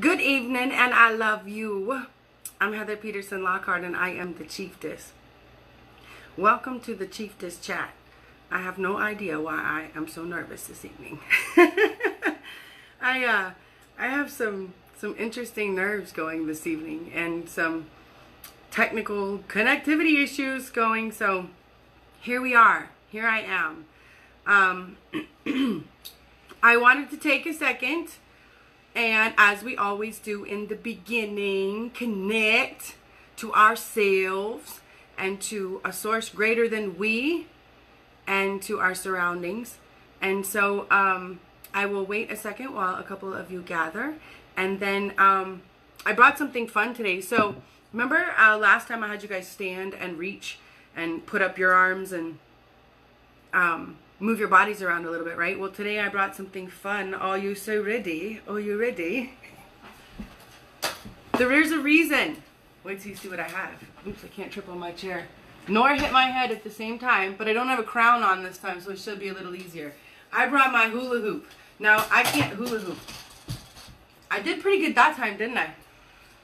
Good evening, and I love you. I'm Heather Peterson Lockhart, and I am the Chieftess. Welcome to the Chieftess Chat. I have no idea why I am so nervous this evening. I have some interesting nerves going this evening, and some technical connectivity issues going. So here we are. Here I am. I wanted to take a second. And as we always do in the beginning, connect to ourselves and to a source greater than we and to our surroundings. And so I will wait a second while a couple of you gather. And then I brought something fun today. So remember last time I had you guys stand and reach and put up your arms and move your bodies around a little bit, right? Well, today I brought something fun. Are you so ready? Are you ready? There is a reason. Wait till you see what I have. Oops, I can't trip on my chair. Nor hit my head at the same time, but I don't have a crown on this time, so it should be a little easier. I brought my hula hoop. Now, I can't hula hoop. I did pretty good that time, didn't I?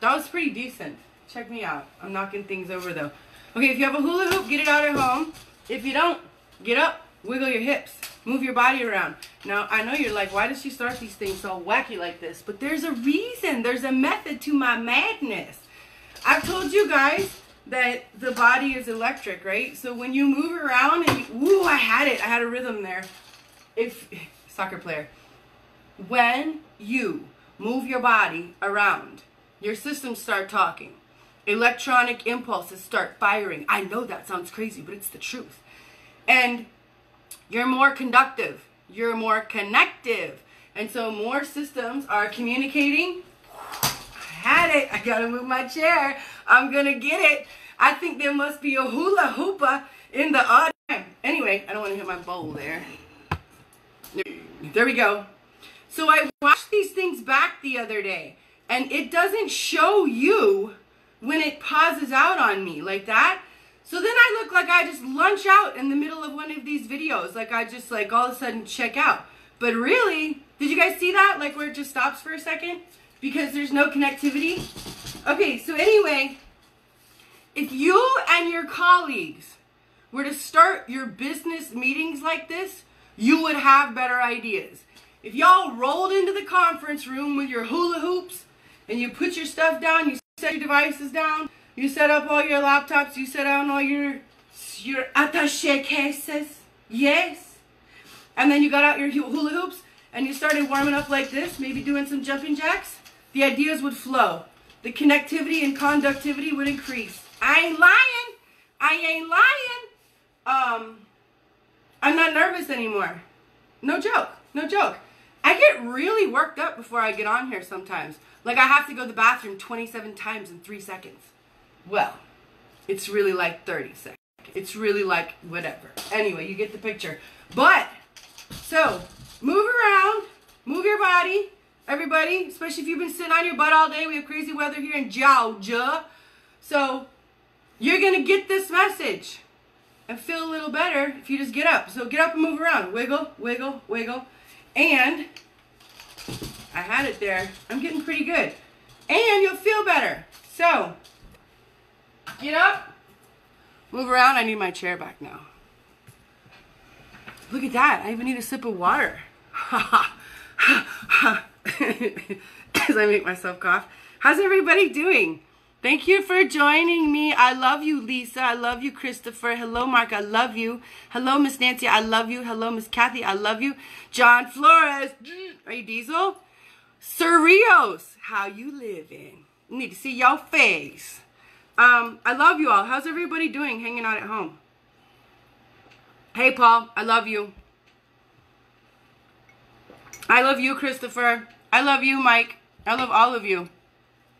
That was pretty decent. Check me out. I'm knocking things over, though. Okay, if you have a hula hoop, get it out at home. If you don't, get up. Wiggle your hips. Move your body around. Now, I know you're like, why does she start these things so wacky like this? But there's a reason. There's a method to my madness. I've told you guys that the body is electric, right? So when you move around and you, ooh, I had it. I had a rhythm there. If, soccer player. When you move your body around, your systems start talking. Electronic impulses start firing. I know that sounds crazy, but it's the truth. And you're more conductive, you're more connective, and so more systems are communicating. I had it. I gotta move my chair. I'm gonna get it. I think there must be a hula hoopa in the audience. Anyway, I don't want to hit my bowl there. There we go. So I watched these things back the other day, and it doesn't show you when it pauses out on me like that. So then I look like I just lunch out in the middle of one of these videos. Like I just like all of a sudden check out. But really, did you guys see that? Like where it just stops for a second? Because there's no connectivity. Okay, so anyway, if you and your colleagues were to start your business meetings like this, you would have better ideas. If y'all rolled into the conference room with your hula hoops and you put your stuff down, you set your devices down, you set up all your laptops, you set down all your attaché cases, yes. And then you got out your hula hoops and you started warming up like this, maybe doing some jumping jacks. The ideas would flow. The connectivity and conductivity would increase. I ain't lying. I ain't lying. I'm not nervous anymore. No joke. No joke. I get really worked up before I get on here sometimes. Like I have to go to the bathroom 27 times in 3 seconds. Well, it's really like 30 seconds. It's really like whatever. Anyway, you get the picture. But, so, move around. Move your body, everybody. Especially if you've been sitting on your butt all day. We have crazy weather here in Georgia. So, you're going to get this message and feel a little better if you just get up. So, get up and move around. Wiggle, wiggle, wiggle. And, I had it there. I'm getting pretty good. And you'll feel better. So, get up, move around. I need my chair back now. Look at that. I even need a sip of water. As I make myself cough. How's everybody doing? Thank you for joining me. I love you, Lisa. I love you, Christopher. Hello, Mark. I love you. Hello, Miss Nancy. I love you. Hello, Miss Kathy. I love you. John Flores. Are you Diesel? Sir Rios. How you living? We need to see your face. I love you all. How's everybody doing hanging out at home? Hey, Paul. I love you. I love you, Christopher. I love you, Mike. I love all of you.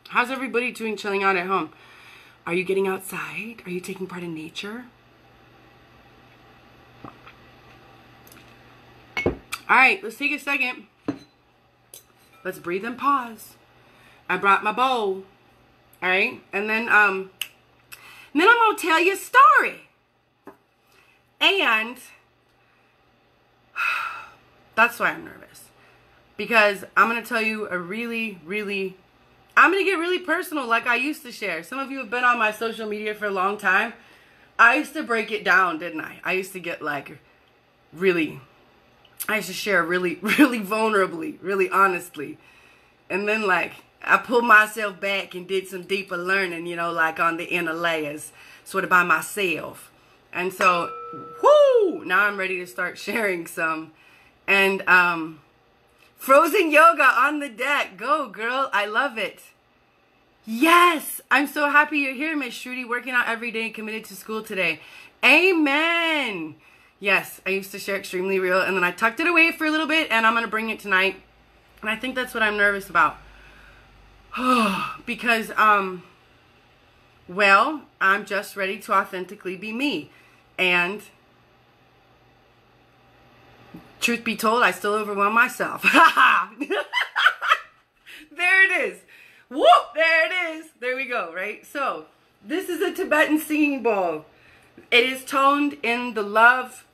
How's everybody doing chilling out at home? Are you getting outside? Are you taking part in nature? All right, let's take a second. Let's breathe and pause. I brought my bowl. All right, and then I'm gonna tell you a story, and that's why I'm nervous, because I'm gonna tell you a really, really I'm going to get really personal like I used to share. Some of you have been on my social media for a long time. I used to break it down, didn't I? I used to get like really, I used to share really, really vulnerably, really honestly. And then like I pulled myself back and did some deeper learning, you know, like on the inner layers, sort of by myself. And so, whoo, now I'm ready to start sharing some. And frozen yoga on the deck. Go, girl. I love it. Yes. I'm so happy you're here, Miss Shruti, working out every day and committed to school today. Amen. Yes, I used to share extremely real, and then I tucked it away for a little bit, and I'm going to bring it tonight. And I think that's what I'm nervous about. Because, well, I'm just ready to authentically be me. And truth be told, I still overwhelm myself. There it is. Whoop, there it is. There we go, right? So this is a Tibetan singing bowl. It is toned in the love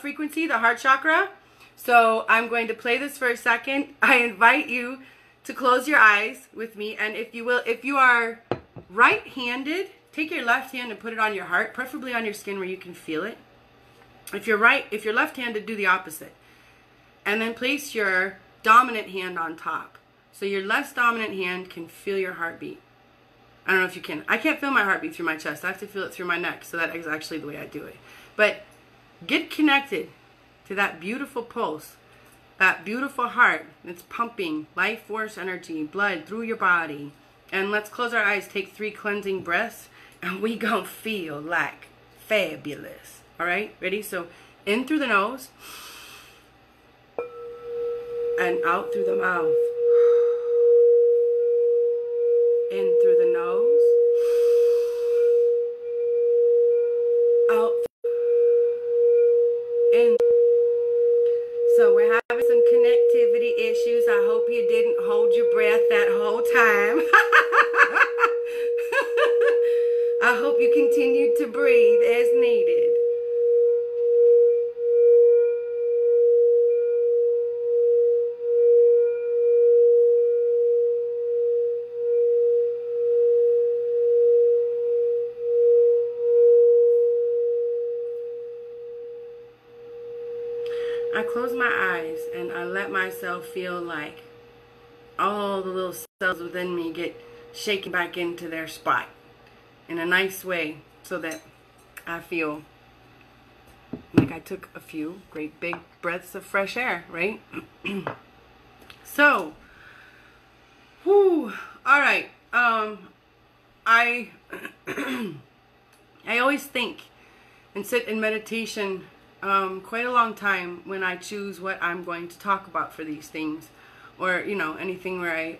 frequency, the heart chakra. So I'm going to play this for a second. I invite you to close your eyes with me. And if you will, if you are right-handed, take your left hand and put it on your heart, preferably on your skin where you can feel it. If you're left-handed, do the opposite. And then place your dominant hand on top. So your less dominant hand can feel your heartbeat. I don't know if you can. I can't feel my heartbeat through my chest. I have to feel it through my neck. So that is actually the way I do it. But get connected to that beautiful pulse, that beautiful heart that's pumping life force energy, blood through your body. And let's close our eyes, take 3 cleansing breaths, and we gonna feel like fabulous. All right, ready? So in through the nose and out through the mouth. In through the nose, out, in. So we're having some connectivity issues. I hope you didn't hold your breath that whole time. I hope you continued to breathe as needed. I close my eyes and I let myself feel like all the little cells within me get shaken back into their spot in a nice way so that I feel like I took a few great big breaths of fresh air, right? So, whoo, all right. I I always think and sit in meditation quite a long time when I choose what I'm going to talk about for these things, or you know, anything where I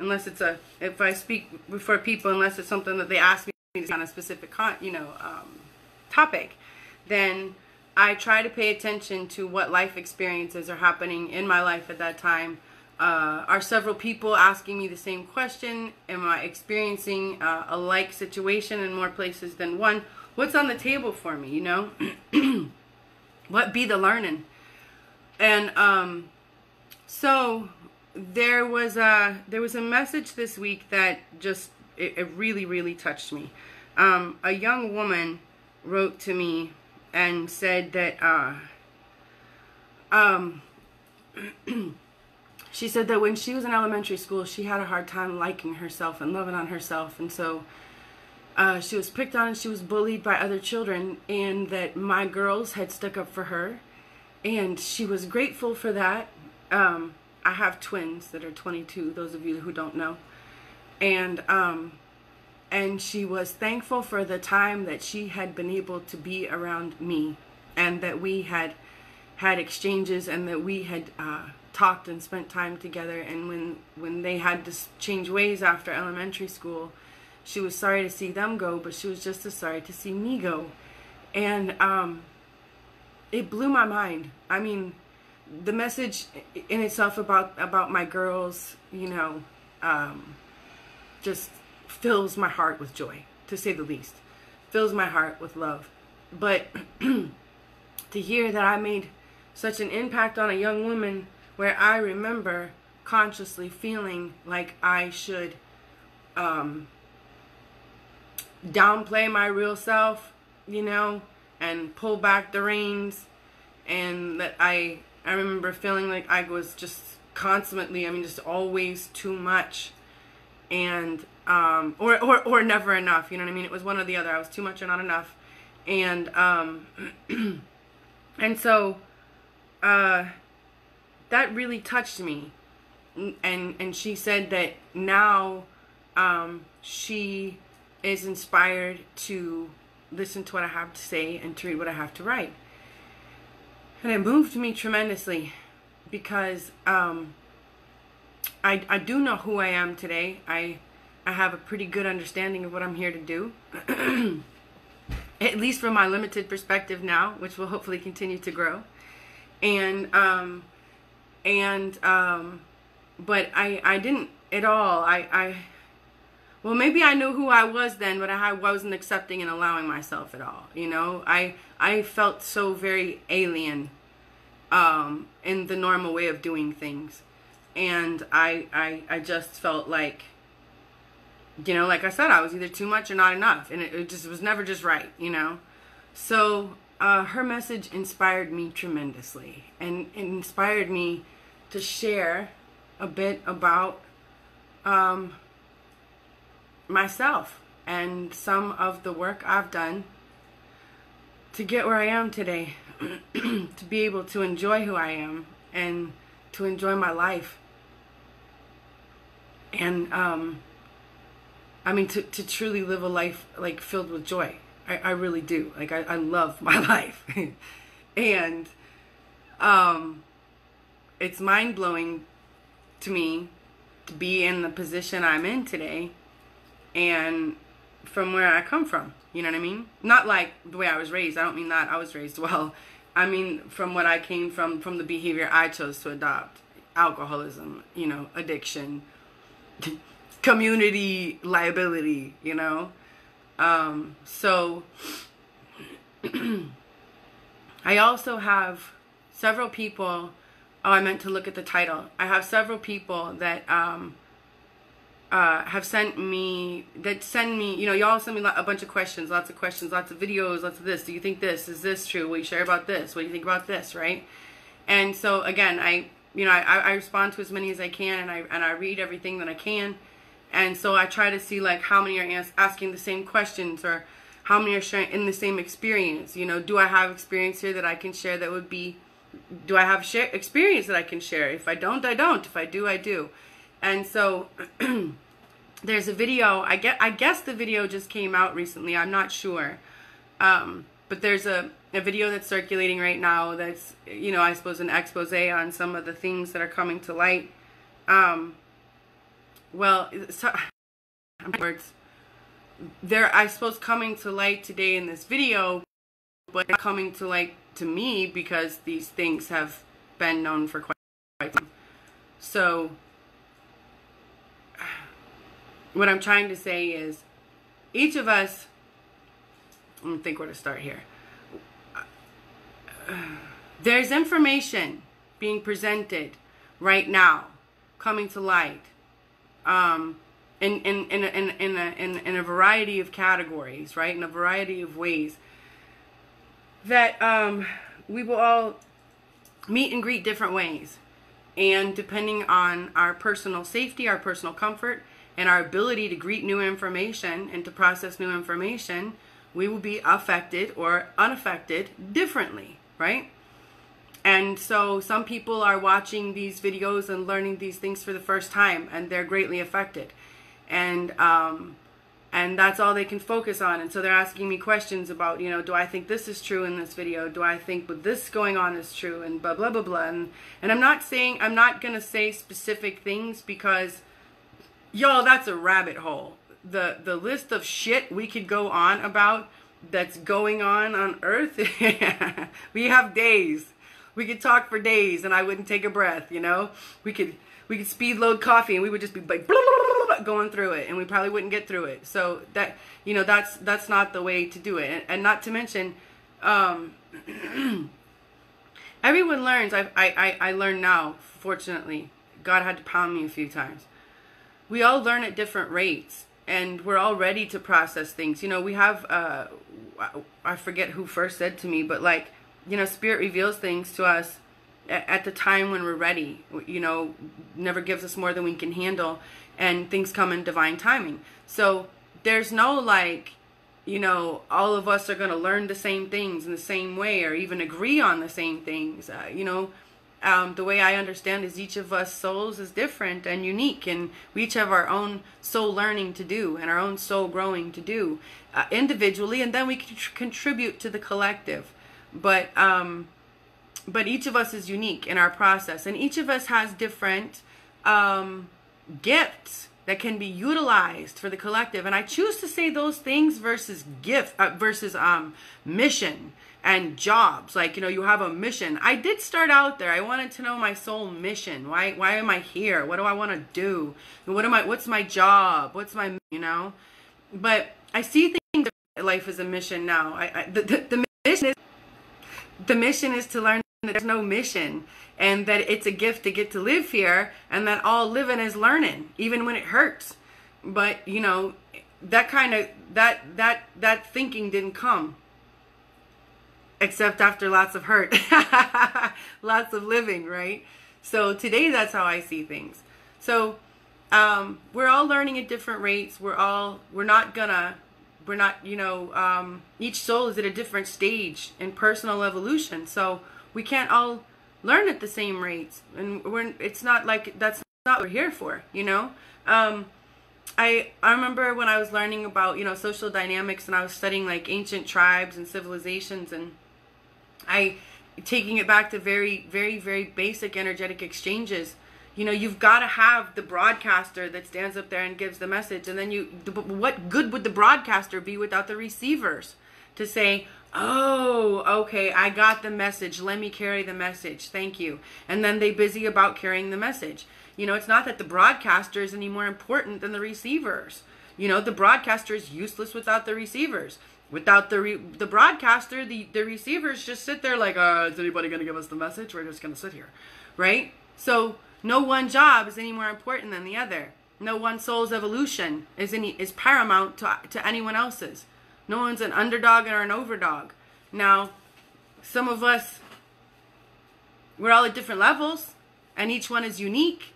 unless it's a, if I speak before people, unless it's something that they ask me on a specific topic, then I try to pay attention to what life experiences are happening in my life at that time. Are several people asking me the same question? Am I experiencing a like situation in more places than one? What's on the table for me, you know? What be the learning? And so there was a message this week that just, it really, really touched me. A young woman wrote to me and said that, she said that when she was in elementary school, she had a hard time liking herself and loving on herself. And so she was picked on and she was bullied by other children, and that my girls had stuck up for her, and she was grateful for that. I have twins that are 22, those of you who don't know, and she was thankful for the time that she had been able to be around me, and that we had had exchanges, and that we had talked and spent time together. And when they had to change ways after elementary school, she was sorry to see them go, but she was just as sorry to see me go. And it blew my mind. I mean, the message in itself about my girls, you know, just fills my heart with joy, to say the least. Fills my heart with love. But to hear that I made such an impact on a young woman, where I remember consciously feeling like I should downplay my real self, you know, and pull back the reins, and that I remember feeling like I was just constantly, I mean, just always too much, and or never enough, you know what I mean? It was one or the other. I was too much or not enough. And and so that really touched me. And she said that now she is inspired to listen to what I have to say and to read what I have to write. And it moved me tremendously, because I do know who I am today. I have a pretty good understanding of what I'm here to do, at least from my limited perspective now, which will hopefully continue to grow. And but I didn't at all. Well, maybe I knew who I was then, but I wasn't accepting and allowing myself at all. You know, I felt so very alien in the normal way of doing things. And I just felt like, you know, like I said, I was either too much or not enough. And it just was never just right, you know. So her message inspired me tremendously. And it inspired me to share a bit about myself and some of the work I've done to get where I am today, to be able to enjoy who I am and to enjoy my life. And I mean, to truly live a life like filled with joy. I really do. Like I love my life. And it's mind-blowing to me to be in the position I'm in today, and from where I come from, you know what I mean? Not like the way I was raised. I don't mean that. I was raised well. I mean from what I came from the behavior I chose to adopt. Alcoholism, you know, addiction, community liability, you know? So I also have several people, oh, I meant to look at the title. I have several people that, have sent me, you know, y'all send me a bunch of questions, lots of videos, lots of this. Do you think this? Is this true? Will you share about this? What do you think about this, right? And so, again, I respond to as many as I can, and I read everything that I can. And so I try to see, like, how many are asking the same questions, or how many are sharing in the same experience. You know, do I have experience here that I can share that would be, do I have experience that I can share? If I don't, I don't. If I do, I do. And so there's a video, I guess the video just came out recently, I'm not sure. But there's a video that's circulating right now that's, you know, I suppose an expose on some of the things that are coming to light. Well, so, they're, I suppose, coming to light today in this video, but not coming to light to me, because these things have been known for quite some time. So what I'm trying to say is, each of us, I'm going to think where to start here. There's information being presented right now, coming to light, in a variety of categories, right? In a variety of ways that we will all meet and greet different ways. And depending on our personal safety, our personal comfort, and our ability to greet new information and to process new information, we will be affected or unaffected differently, right? And so some people are watching these videos and learning these things for the first time, and they're greatly affected. And that's all they can focus on. And so they're asking me questions about, you know, do I think this is true in this video? Do I think what this going on is true? And blah, blah, blah, blah. And I'm not going to say specific things, because y'all, that's a rabbit hole. The list of shit we could go on about that's going on Earth. We have days. We could talk for days, and I wouldn't take a breath. You know, we could speed load coffee, and we would just be like blah, blah, blah, blah, going through it, and we probably wouldn't get through it. So that, you know, that's not the way to do it. And not to mention, everyone learns. I learn now, fortunately, God had to pound me a few times. We all learn at different rates, and we're all ready to process things. You know, we have, I forget who first said to me, but like, you know, Spirit reveals things to us at the time when we're ready. You know, never gives us more than we can handle, and things come in divine timing. So there's no like, you know, all of us are going to learn the same things in the same way or even agree on the same things. You know, the way I understand is each of us souls is different and unique, and we each have our own soul learning to do and our own soul growing to do individually, and then we can contribute to the collective. But each of us is unique in our process, and each of us has different gifts that can be utilized for the collective. And I choose to say those things versus gift, versus mission and jobs. Like, you know, you have a mission. I did start out there. I wanted to know my soul mission. Why am I here? What do I want to do? What am I? What's my job? What's my, you know? But I see things that life is a mission now. The mission is to learn that there's no mission, and that it's a gift to get to live here, and that all living is learning, even when it hurts. But, you know, that kind of, that thinking didn't come, except after lots of hurt, lots of living, right? So today, that's how I see things. So we're all learning at different rates. We're not, you know, each soul is at a different stage in personal evolution. So we can't all learn at the same rates. And it's not like, that's not what we're here for, you know? I remember when I was learning about, you know, social dynamics, and I was studying like ancient tribes and civilizations, and taking it back to very, very, very basic energetic exchanges. You know, you've got to have the broadcaster that stands up there and gives the message. And then what good would the broadcaster be without the receivers to say, oh, okay, I got the message. Let me carry the message. Thank you. And then they busy about carrying the message. You know, it's not that the broadcaster is any more important than the receivers. You know, the broadcaster is useless without the receivers. Without the broadcaster, the receivers just sit there like, is anybody going to give us the message? We're just going to sit here, right? So no one job is any more important than the other. No one soul's evolution is paramount to anyone else's. No one's an underdog or an overdog. Now, some of us, we're all at different levels, and each one is unique.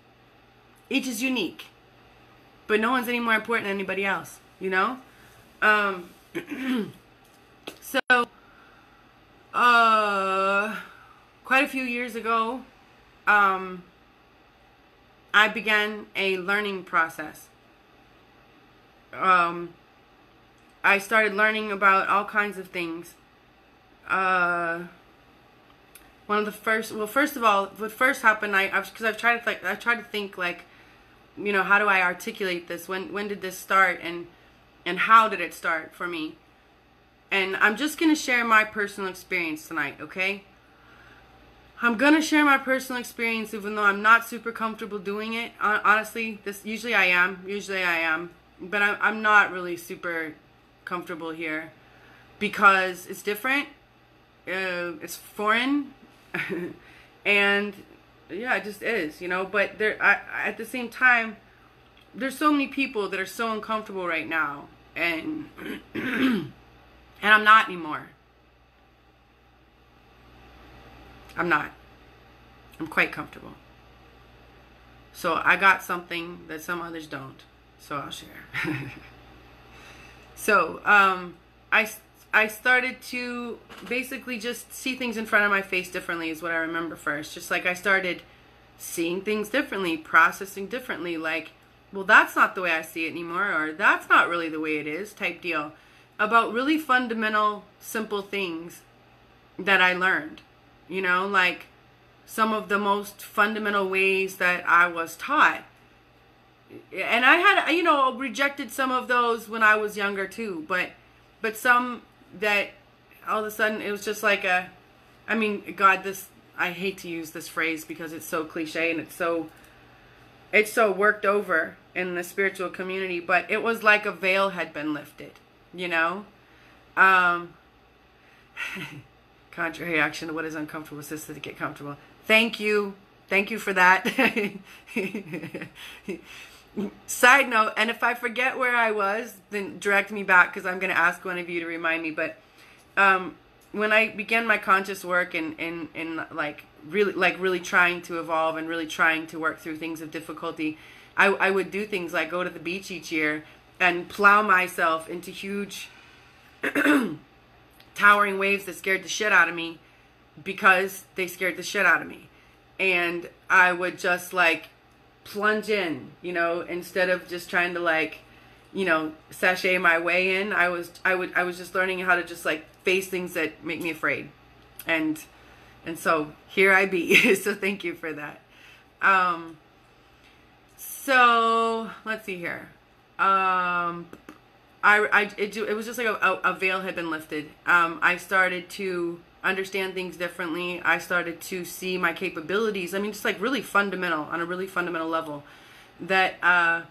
Each is unique, but no one's any more important than anybody else. You know, so quite a few years ago, I began a learning process. I started learning about all kinds of things. One of the first, well, first of all, what first happened, I tried to think like, you know, how do I articulate this? When did this start, and how did it start for me? And I'm just gonna share my personal experience tonight, okay? I'm going to share my personal experience, even though I'm not super comfortable doing it. Honestly, usually I am, but I'm not really super comfortable here because it's different, it's foreign, and yeah, it just is, you know. But at the same time, there's so many people that are so uncomfortable right now, and and I'm not anymore. I'm not. I'm quite comfortable. So I got something that some others don't. So I'll share. So I started to basically just see things in front of my face differently is what I remember first. Just like I started seeing things differently, processing differently. Like, well, that's not the way I see it anymore. Or that's not really the way it is type deal. About really fundamental, simple things that I learned. You know, like some of the most fundamental ways that I was taught. And I had, you know, rejected some of those when I was younger too. But some that all of a sudden it was just like a, I mean, God, this, I hate to use this phrase because it's so cliche and it's so worked over in the spiritual community. But it was like a veil had been lifted, you know. Contrary action to what is uncomfortable, sister, to get comfortable. Thank you. Thank you for that. Side note, and if I forget where I was, then direct me back, because I'm going to ask one of you to remind me. But when I began my conscious work and really trying to evolve and really trying to work through things of difficulty, I would do things like go to the beach each year and plow myself into huge towering waves that scared the shit out of me, because they scared the shit out of me. And I would just like plunge in, you know, instead of just trying to like, you know, sashay my way in. I was just learning how to just like face things that make me afraid. And so here I be. So thank you for that. So let's see here. It was just like a veil had been lifted. I started to understand things differently. I started to see my capabilities. I mean, just like really fundamental, on a really fundamental level, that,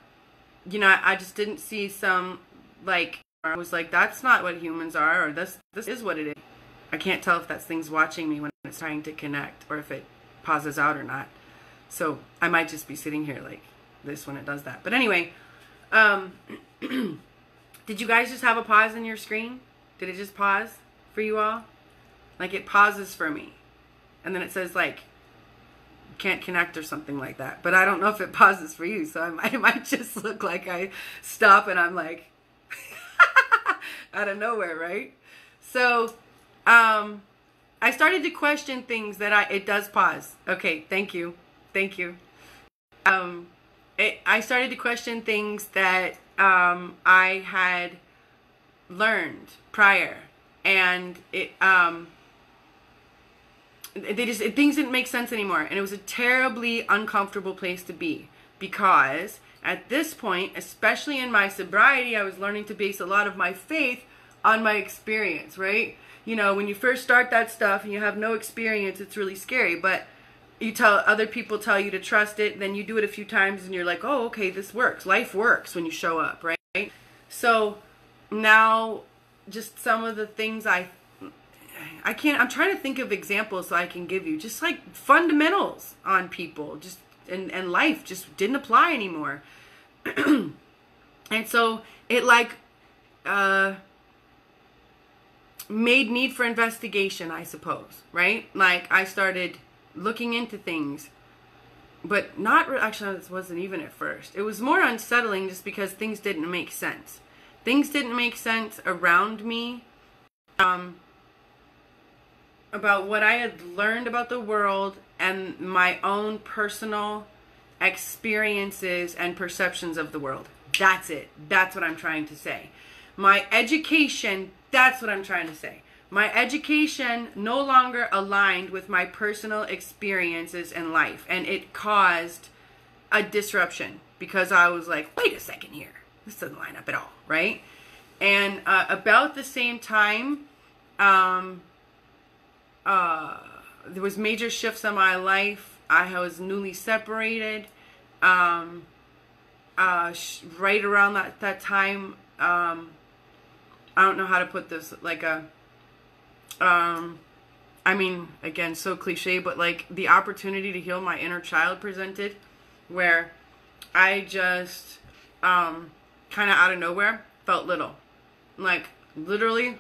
you know, I just didn't see some, like, I was like, that's not what humans are, or this is what it is. I can't tell if that's things watching me when it's trying to connect, or if it pauses out or not. So I might just be sitting here like this when it does that. But anyway, did you guys just have a pause in your screen? Did it just pause for you all? Like, it pauses for me, and then it says like, can't connect or something like that. But I don't know if it pauses for you, so I might just look like I stop and I'm like out of nowhere, right? So I started to question things that it does pause. Okay, thank you. I started to question things that I had learned prior, and it things didn't make sense anymore, and it was a terribly uncomfortable place to be, because at this point, especially in my sobriety, I was learning to base a lot of my faith on my experience, right? You know, when you first start that stuff and you have no experience, it's really scary, but you other people tell you to trust it, and then you do it a few times and you're like, oh, okay, this works. Life works when you show up, right? So now, just some of the things I'm trying to think of examples so I can give you, just like fundamentals on people, just and life just didn't apply anymore. And so it like made need for investigation, I suppose, right? Like, I started looking into things, but not actually, this wasn't even at first. It was more unsettling just because things didn't make sense. Things didn't make sense around me, about what I had learned about the world and my own personal experiences and perceptions of the world. That's it. That's what I'm trying to say. My education, that's what I'm trying to say. My education no longer aligned with my personal experiences in life, and it caused a disruption, because I was like, wait a second here. This doesn't line up at all, right? And about the same time, there was major shifts in my life. I was newly separated. Right around that time, I don't know how to put this, like I mean, again, so cliche, but like the opportunity to heal my inner child presented, where I just, kind of out of nowhere, felt little. Like, literally,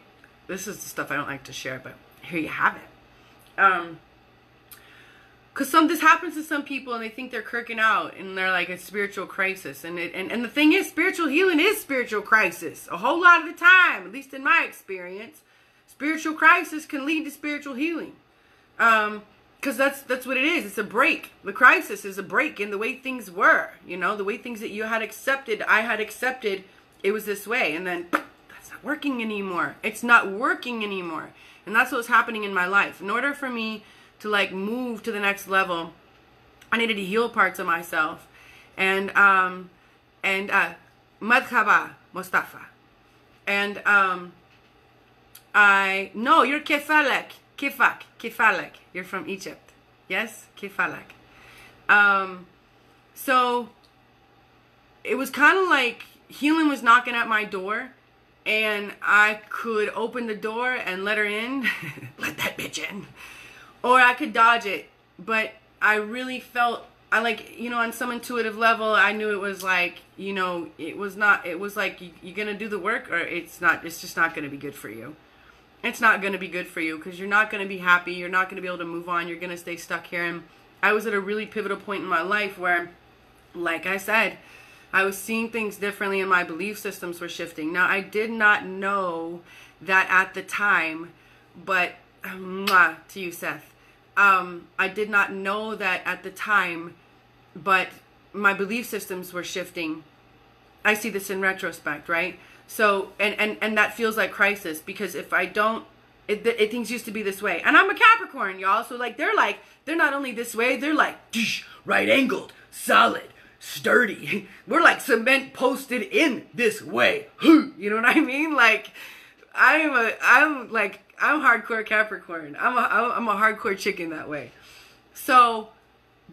this is the stuff I don't like to share, but here you have it. Because this happens to some people, and they think they're kirking out, and they're like, it's spiritual crisis. And the thing is, spiritual healing is spiritual crisis. A whole lot of the time, at least in my experience, spiritual crisis can lead to spiritual healing. Because that's what it is. It's a break. The crisis is a break in the way things were, you know, the way things that you had accepted, I had accepted, it was this way. And then that's not working anymore. It's not working anymore. And that's what was happening in my life. In order for me to like move to the next level, I needed to heal parts of myself. And Madhaba Mustafa. And you're Kefalek. Kefalek, you're from Egypt. Yes, Kefalek. So it was kind of like healing was knocking at my door, and I could open the door and let her in, let that bitch in, or I could dodge it. But I really felt, on some intuitive level, I knew it was like, it was like, you're going to do the work or it's not, it's just not going to be good for you. It's not going to be good for you because you're not going to be happy. You're not going to be able to move on. You're going to stay stuck here. And I was at a really pivotal point in my life where, like I said, I was seeing things differently and my belief systems were shifting. Now, I did not know that at the time, but to you, Seth, I did not know that at the time, but my belief systems were shifting. I see this in retrospect, right? So, and that feels like crisis because if I don't, things used to be this way. And I'm a Capricorn, y'all. So like, they're not only this way, they're like right angled, solid, sturdy. We're like cement posted in this way. You know what I mean? Like I'm hardcore Capricorn. I'm a hardcore chicken that way. So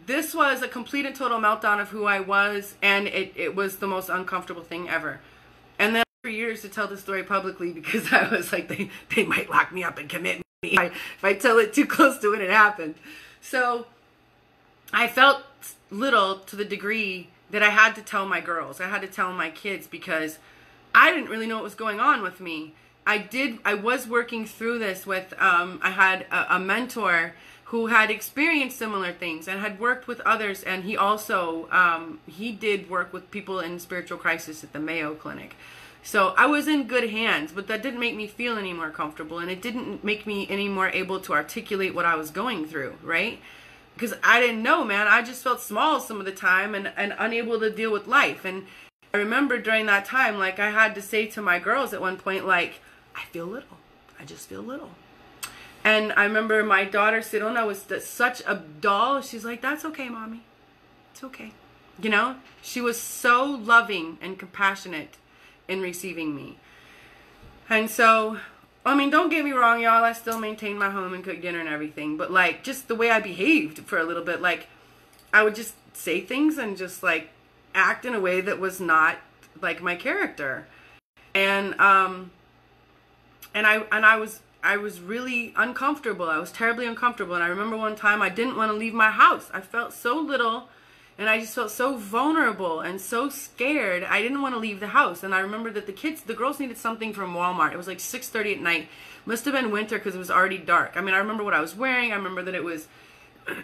this was a complete and total meltdown of who I was, and it was the most uncomfortable thing ever. And then for years to tell the story publicly because I was like, they might lock me up and commit me if I tell it too close to when it happened. So I felt little to the degree that I had to tell my girls. I had to tell my kids because I didn't really know what was going on with me. I was working through this with, I had a mentor who had experienced similar things and had worked with others. And he also, he did work with people in spiritual crisis at the Mayo Clinic. So I was in good hands, but that didn't make me feel any more comfortable. And it didn't make me any more able to articulate what I was going through, right? Because I didn't know, man. I just felt small some of the time and unable to deal with life. And I remember during that time, like I had to say to my girls at one point, like, I feel little. I just feel little. And I remember my daughter, Sirona, was such a doll. She's like, that's okay, mommy. It's okay. You know, she was so loving and compassionate in receiving me. And so, I mean, don't get me wrong, y'all. I still maintained my home and cooked dinner and everything. But like, just the way I behaved for a little bit, like I would just say things and just like act in a way that was not like my character. And, I was really uncomfortable. I was terribly uncomfortable. And I remember one time I didn't want to leave my house. I felt so little and I just felt so vulnerable and so scared. I didn't want to leave the house. And I remember that the girls needed something from Walmart. It was like 6:30 at night. Must have been winter because it was already dark. I mean, I remember what I was wearing. I remember that it was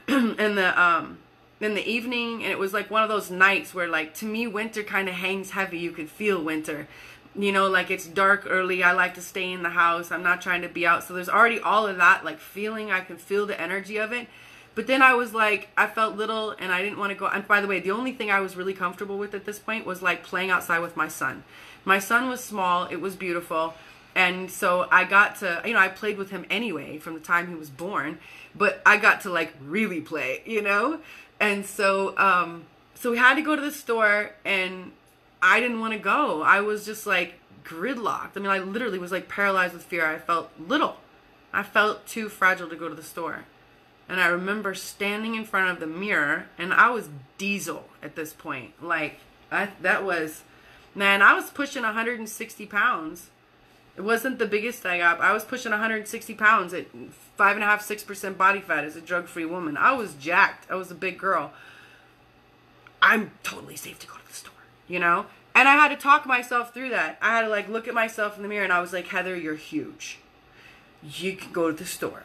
in the evening, and it was like one of those nights where, like, to me, winter kind of hangs heavy. You could feel winter. You know, like it's dark early. I like to stay in the house. I'm not trying to be out. So there's already all of that like feeling. I can feel the energy of it. But then I was like, I felt little and I didn't want to go. And by the way, the only thing I was really comfortable with at this point was like playing outside with my son. My son was small. It was beautiful. And so I got to, I played with him anyway from the time he was born, but I got to like really play, And so, we had to go to the store, and I didn't want to go. I was just like gridlocked. I mean, I literally was like paralyzed with fear. I felt little. I felt too fragile to go to the store. And I remember standing in front of the mirror, and I was diesel at this point. Like I was pushing 160 pounds. It wasn't the biggest I got, but I was pushing 160 pounds at 5.5, 6% body fat as a drug-free woman. I was jacked. I was a big girl. I'm totally safe to go to the store. And I had to talk myself through that. I had to like look at myself in the mirror, and I was like, Heather, you're huge. You can go to the store.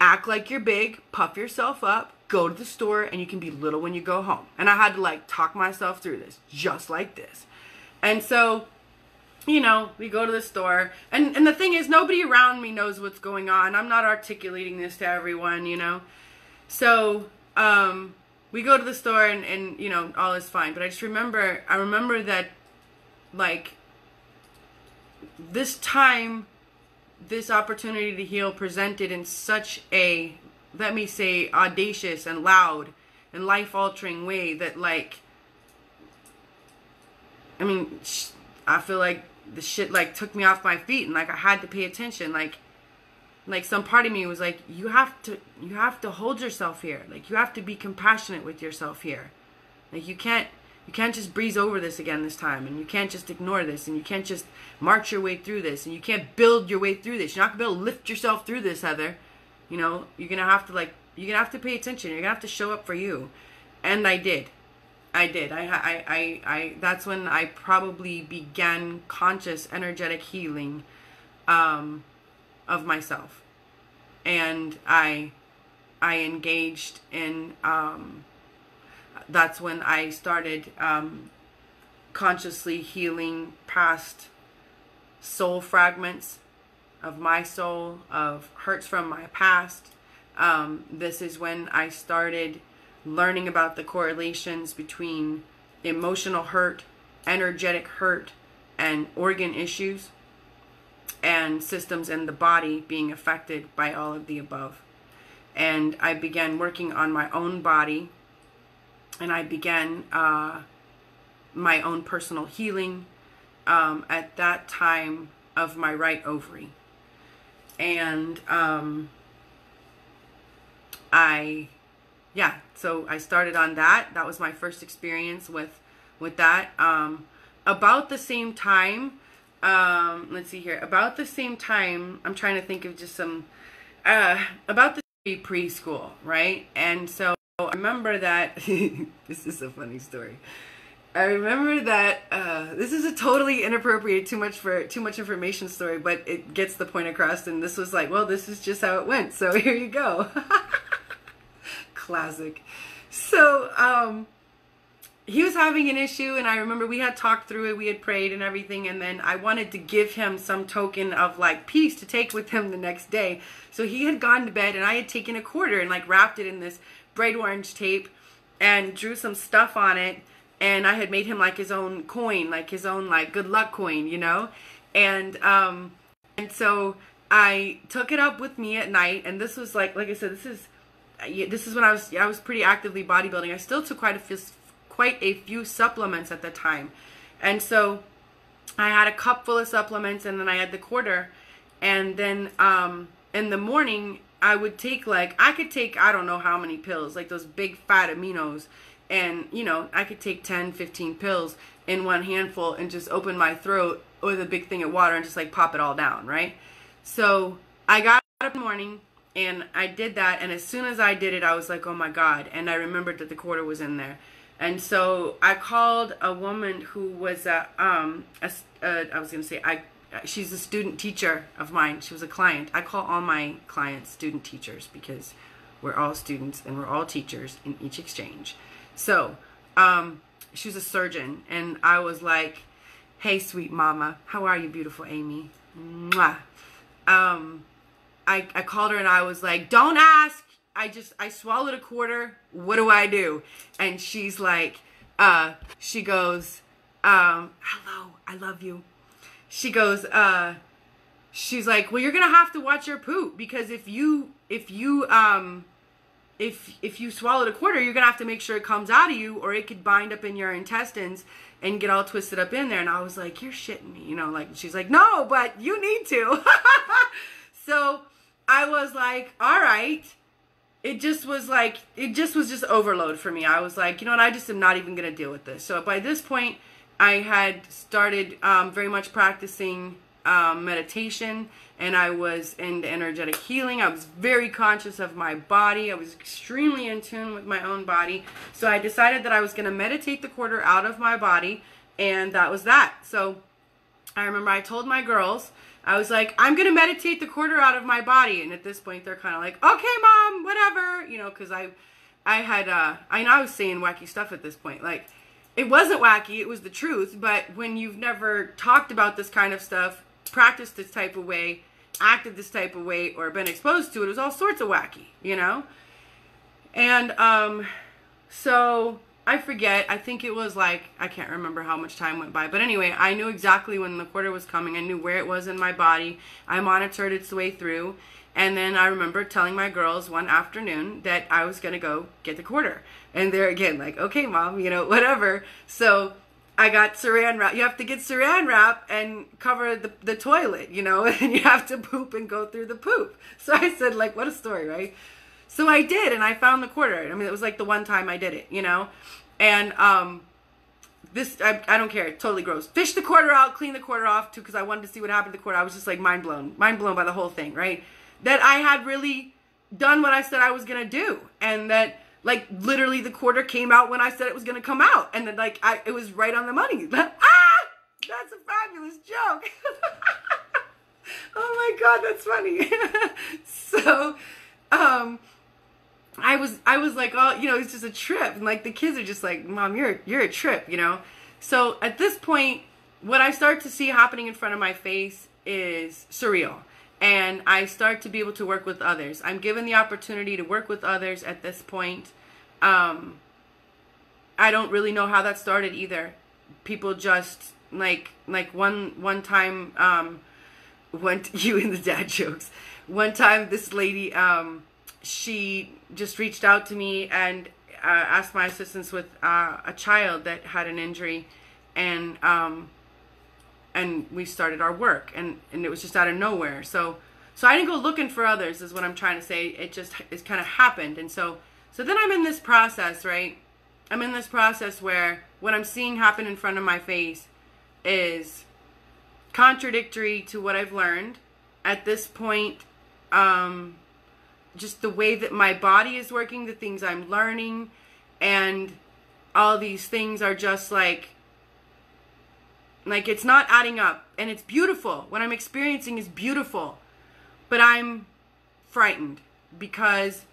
Act like you're big, puff yourself up, go to the store, and you can be little when you go home. And I had to like talk myself through this, just like this. And so, we go to the store, and the thing is, nobody around me knows what's going on. I'm not articulating this to everyone, So, we go to the store and all is fine. But I just remember, that like this time, this opportunity to heal presented in such a, let me say, audacious and loud and life-altering way that like, I mean, I feel like the shit like took me off my feet, and like I had to pay attention. Like some part of me was like, you have to hold yourself here. Like you have to be compassionate with yourself here. Like you can't just breeze over this again this time, and you can't just ignore this, and you can't just march your way through this, and you can't build your way through this. You're not gonna be able to lift yourself through this, Heather. You're gonna have to like You're going to have to pay attention. You're going to have to show up for you. And I did. I that's when I probably began conscious energetic healing of myself. And I engaged in, that's when I started consciously healing past soul fragments of my soul, of hurts from my past. This is when I started learning about the correlations between emotional hurt, energetic hurt, and organ issues, and systems in the body being affected by all of the above. And I began working on my own body, and I began my own personal healing at that time of my right ovary. And so I started on that. That was my first experience with that. About the same time, let's see here. About the same time, I'm trying to think of just some, about the preschool, right? And so I remember that, this is a funny story. I remember that, this is a totally inappropriate, too much information story, but it gets the point across. And this was like, well, this is just how it went. So here you go. Classic. So he was having an issue, and I remember we had talked through it, we had prayed and everything, and then I wanted to give him some token of like peace to take with him the next day. So he had gone to bed, and I had taken a quarter and like wrapped it in this bright orange tape and drew some stuff on it, and I had made him like his own coin, like his own like good luck coin, you know. And so I took it up with me at night, and this was like I said, this is when I was pretty actively bodybuilding. I still took quite a few supplements at the time, and so I had a cup full of supplements, and then I had the quarter, and then in the morning I would take I don't know how many pills, like those big fat aminos, and you know I could take 10-15 pills in one handful and just open my throat with a big thing of water and just like pop it all down, right? So I got up in the morning. And I did that, and as soon as I did it, I was like, oh my God. And I remembered that the quarter was in there. And so I called a woman who was she's a student teacher of mine. She was a client. I call all my clients student teachers because we're all students and we're all teachers in each exchange. So she was a surgeon, and I was like, hey, sweet mama, how are you, beautiful Amy? Mwah. I called her, and I was like, don't ask. I swallowed a quarter. What do I do? And she's like, she goes, hello, I love you. She goes, she's like, well, you're going to have to watch your poop, because if you swallowed a quarter, you're going to have to make sure it comes out of you, or it could bind up in your intestines and get all twisted up in there. And I was like, you're shitting me. You know, like, she's like, no, but you need to. So I was like, all right. It just was overload for me. I was like, you know what? I just am not even going to deal with this. So by this point, I had started very much practicing meditation, and I was in energetic healing. I was very conscious of my body. I was extremely in tune with my own body. So I decided that I was going to meditate the quarter out of my body, and that was that. So I remember I told my girls, I was like, I'm going to meditate the quarter out of my body. And at this point, they're kind of like, okay, mom, whatever. You know, because I was saying wacky stuff at this point. Like, it wasn't wacky. It was the truth. But when you've never talked about this kind of stuff, practiced this type of way, acted this type of way, or been exposed to it, it was all sorts of wacky, you know. And so I forget. I think it was like, I can't remember how much time went by. But anyway, I knew exactly when the quarter was coming. I knew where it was in my body. I monitored its way through. And then I remember telling my girls one afternoon that I was going to go get the quarter. And they're again like, okay, mom, you know, whatever. So I got saran wrap. You have to get saran wrap and cover the toilet, you know, and you have to poop and go through the poop. So I said, like, what a story, right? So I did, and I found the quarter. I mean, it was like the one time I did it, you know? And I don't care. It's totally gross. Fish the quarter out, clean the quarter off, too, because I wanted to see what happened to the quarter. I was just like mind blown by the whole thing, right? That I had really done what I said I was going to do. And that, like, literally the quarter came out when I said it was going to come out. And then, like, it was right on the money. But, that's a fabulous joke. Oh, my God, that's funny. So, I was like, oh, you know, it's just a trip. And, like, the kids are just like, Mom, you're a trip, you know. So, at this point, what I start to see happening in front of my face is surreal. And I start to be able to work with others. I'm given the opportunity to work with others at this point. I don't really know how that started either. People just, like one time, you and the dad jokes. One time this lady, she just reached out to me and asked my assistance with a child that had an injury. And, and we started our work, and it was just out of nowhere. So I didn't go looking for others, is what I'm trying to say. It just, it kind of happened. And so then I'm in this process, right? I'm in this process where what I'm seeing happen in front of my face is contradictory to what I've learned. At this point, just the way that my body is working, the things I'm learning, and all these things are just like it's not adding up, and it's beautiful. What I'm experiencing is beautiful, but I'm frightened because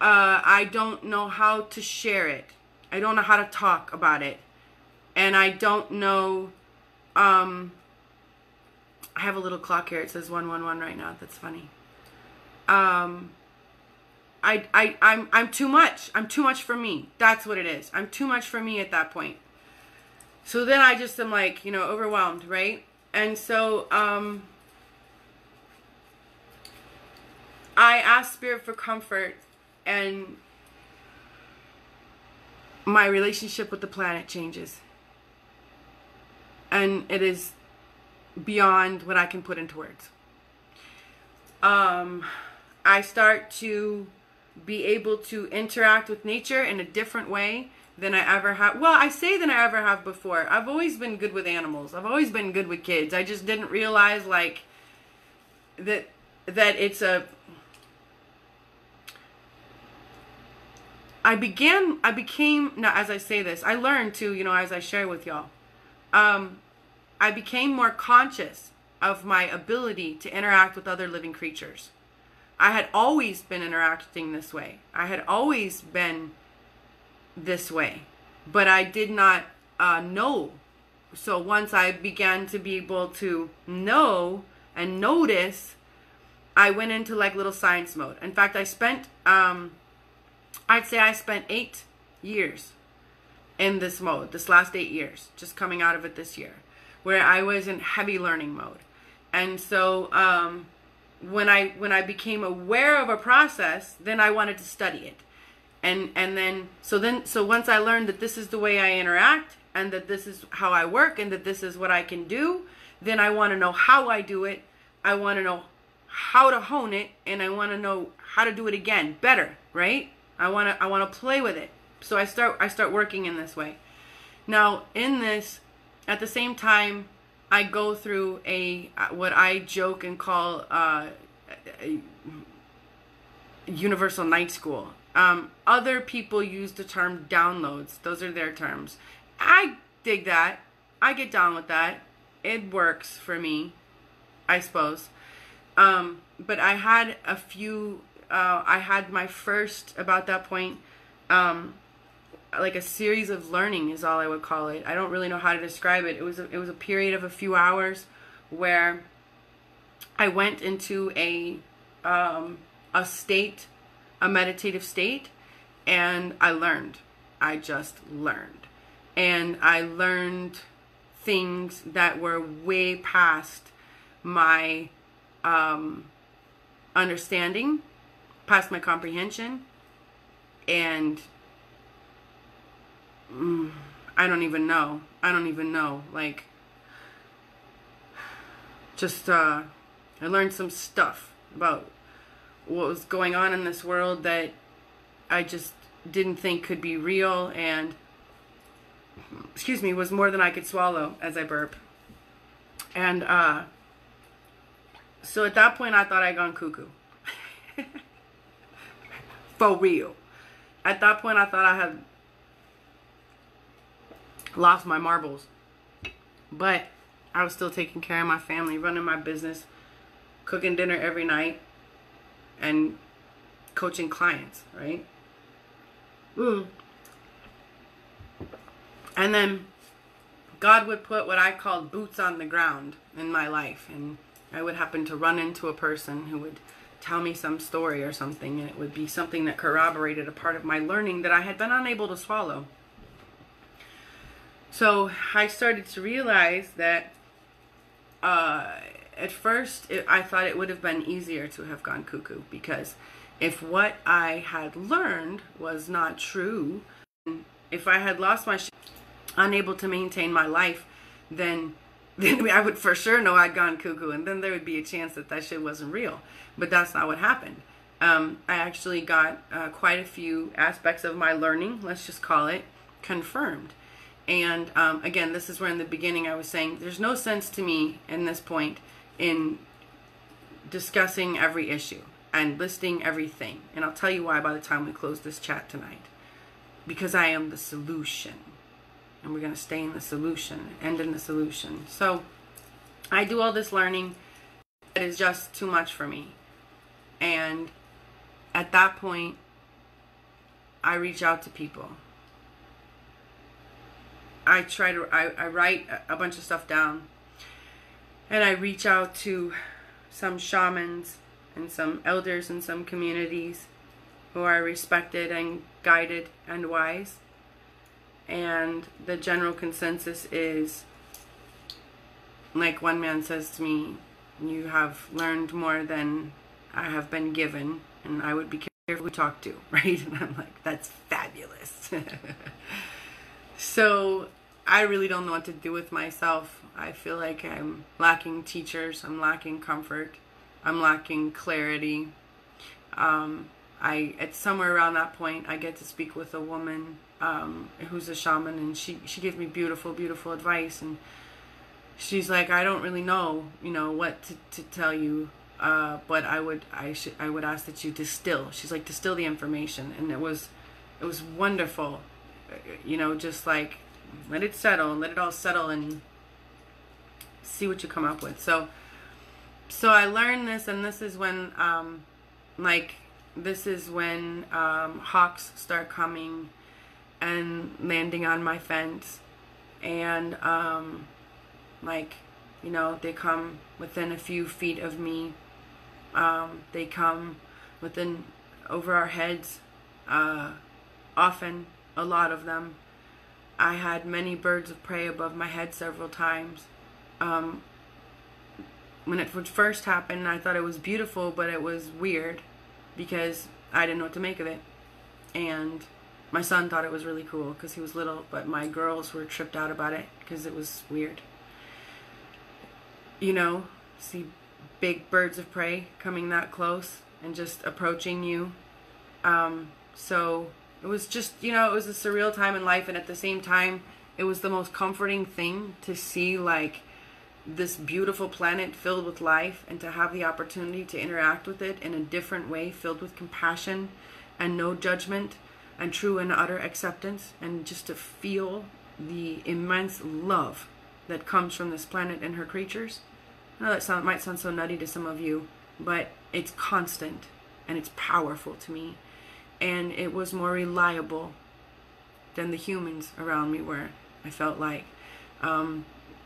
I don't know how to share it. I don't know how to talk about it, and I don't know. I have a little clock here. It says 111 right now. That's funny. I'm too much. I'm too much for me. That's what it is. I'm too much for me at that point. So then I just am like, you know, overwhelmed, right? And so I asked Spirit for comfort, and my relationship with the planet changes. And it is beyond what I can put into words. I start to be able to interact with nature in a different way than I ever have. Well, I say than I ever have before. I've always been good with animals. I've always been good with kids. I just didn't realize, like, that it's a... I became, now as I say this, I learned to, you know, as I share with y'all, I became more conscious of my ability to interact with other living creatures. I had always been interacting this way. I had always been this way, but I did not know. So once I began to be able to know and notice, I went into like little science mode. In fact, I spent I spent 8 years in this mode, this last 8 years, just coming out of it this year, where I was in heavy learning mode. And so when I became aware of a process, then I wanted to study it. And then once I learned that this is the way I interact, and that this is how I work, and that this is what I can do, then I want to know how I do it. I want to know how to hone it, and I want to know how to do it again better, right? I want to play with it. So I start working in this way. Now, in this, at the same time, I go through a what I joke and call a universal night school. Other people use the term downloads. Those are their terms. I dig that. I get down with that. It works for me, I suppose. But I had a few, I had my first, about that point, like a series of learning is all I would call it. I don't really know how to describe it. It was a period of a few hours where I went into a state, a meditative state, and I learned. I just learned. And I learned things that were way past my understanding, past my comprehension, and I don't even know. I don't even know. Like, just, I learned some stuff about what was going on in this world that I just didn't think could be real, and, excuse me, was more than I could swallow as I burp. And so at that point I thought I'd gone cuckoo. for real. At that point, I thought I had lost my marbles. But I was still taking care of my family, running my business, cooking dinner every night, and coaching clients, right? And then God would put what I called boots on the ground in my life, and I would happen to run into a person who would tell me some story or something, and it would be something that corroborated a part of my learning that I had been unable to swallow. So I started to realize that at first I thought it would have been easier to have gone cuckoo, because if what I had learned was not true, if I had lost my shit, unable to maintain my life, then I would for sure know I'd gone cuckoo, and then there would be a chance that that shit wasn't real. But that's not what happened. I actually got quite a few aspects of my learning, let's just call it, confirmed. And again, this is where in the beginning I was saying there's no sense to me in this point in discussing every issue and listing everything. And I'll tell you why by the time we close this chat tonight. Because I am the solution. And we're going to stay in the solution, end in the solution. So I do all this learning that is just too much for me. And at that point, I reach out to people. I write a bunch of stuff down, and I reach out to some shamans and some elders in some communities who are respected and guided and wise. And the general consensus is, like one man says to me, you have learned more than I have been given, and I would be careful who to talk to, right? And I'm like, that's fabulous. So I really don't know what to do with myself. I feel like I'm lacking teachers. I'm lacking comfort. I'm lacking clarity. At somewhere around that point, I get to speak with a woman who's a shaman, and she gave me beautiful, beautiful advice. And she's like, I don't really know, you know, what to tell you, but I would ask that you distill. She's like, distill the information, and it was wonderful. You know, just like, let it settle, let it all settle, and see what you come up with. So I learned this, and this is when, hawks start coming and landing on my fence, and, you know, they come within a few feet of me, they come within, over our heads, often, a lot of them. I had many birds of prey above my head several times. When it would first happen, I thought it was beautiful, but it was weird because I didn't know what to make of it. And my son thought it was really cool because he was little, but my girls were tripped out about it because it was weird. You know, see big birds of prey coming that close and just approaching you. So it was just, you know, it was a surreal time in life, and at the same time, it was the most comforting thing to see, like, this beautiful planet filled with life, and to have the opportunity to interact with it in a different way, filled with compassion and no judgment and true and utter acceptance, and just to feel the immense love that comes from this planet and her creatures. I know that might sound so nutty to some of you, but it's constant and it's powerful to me. And it was more reliable than the humans around me were, I felt like.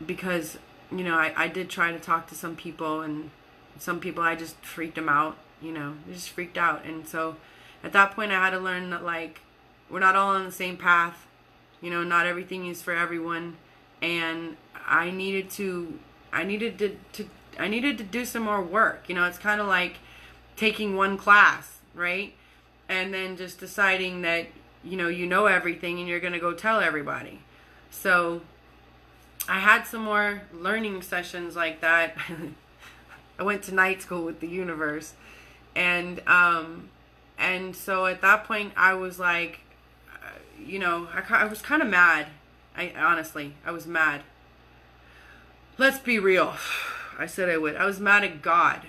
Because, you know, I did try to talk to some people, and some people I just freaked them out, you know. They just freaked out. And so at that point I had to learn that, like, we're not all on the same path. You know, not everything is for everyone. And I needed to do some more work. You know, it's kind of like taking one class, right? And then just deciding that, you know everything and you're going to go tell everybody. So I had some more learning sessions like that. I went to night school with the universe. And so at that point I was like, you know, I was kind of mad. Honestly, I was mad. Let's be real. I said I would. I was mad at God.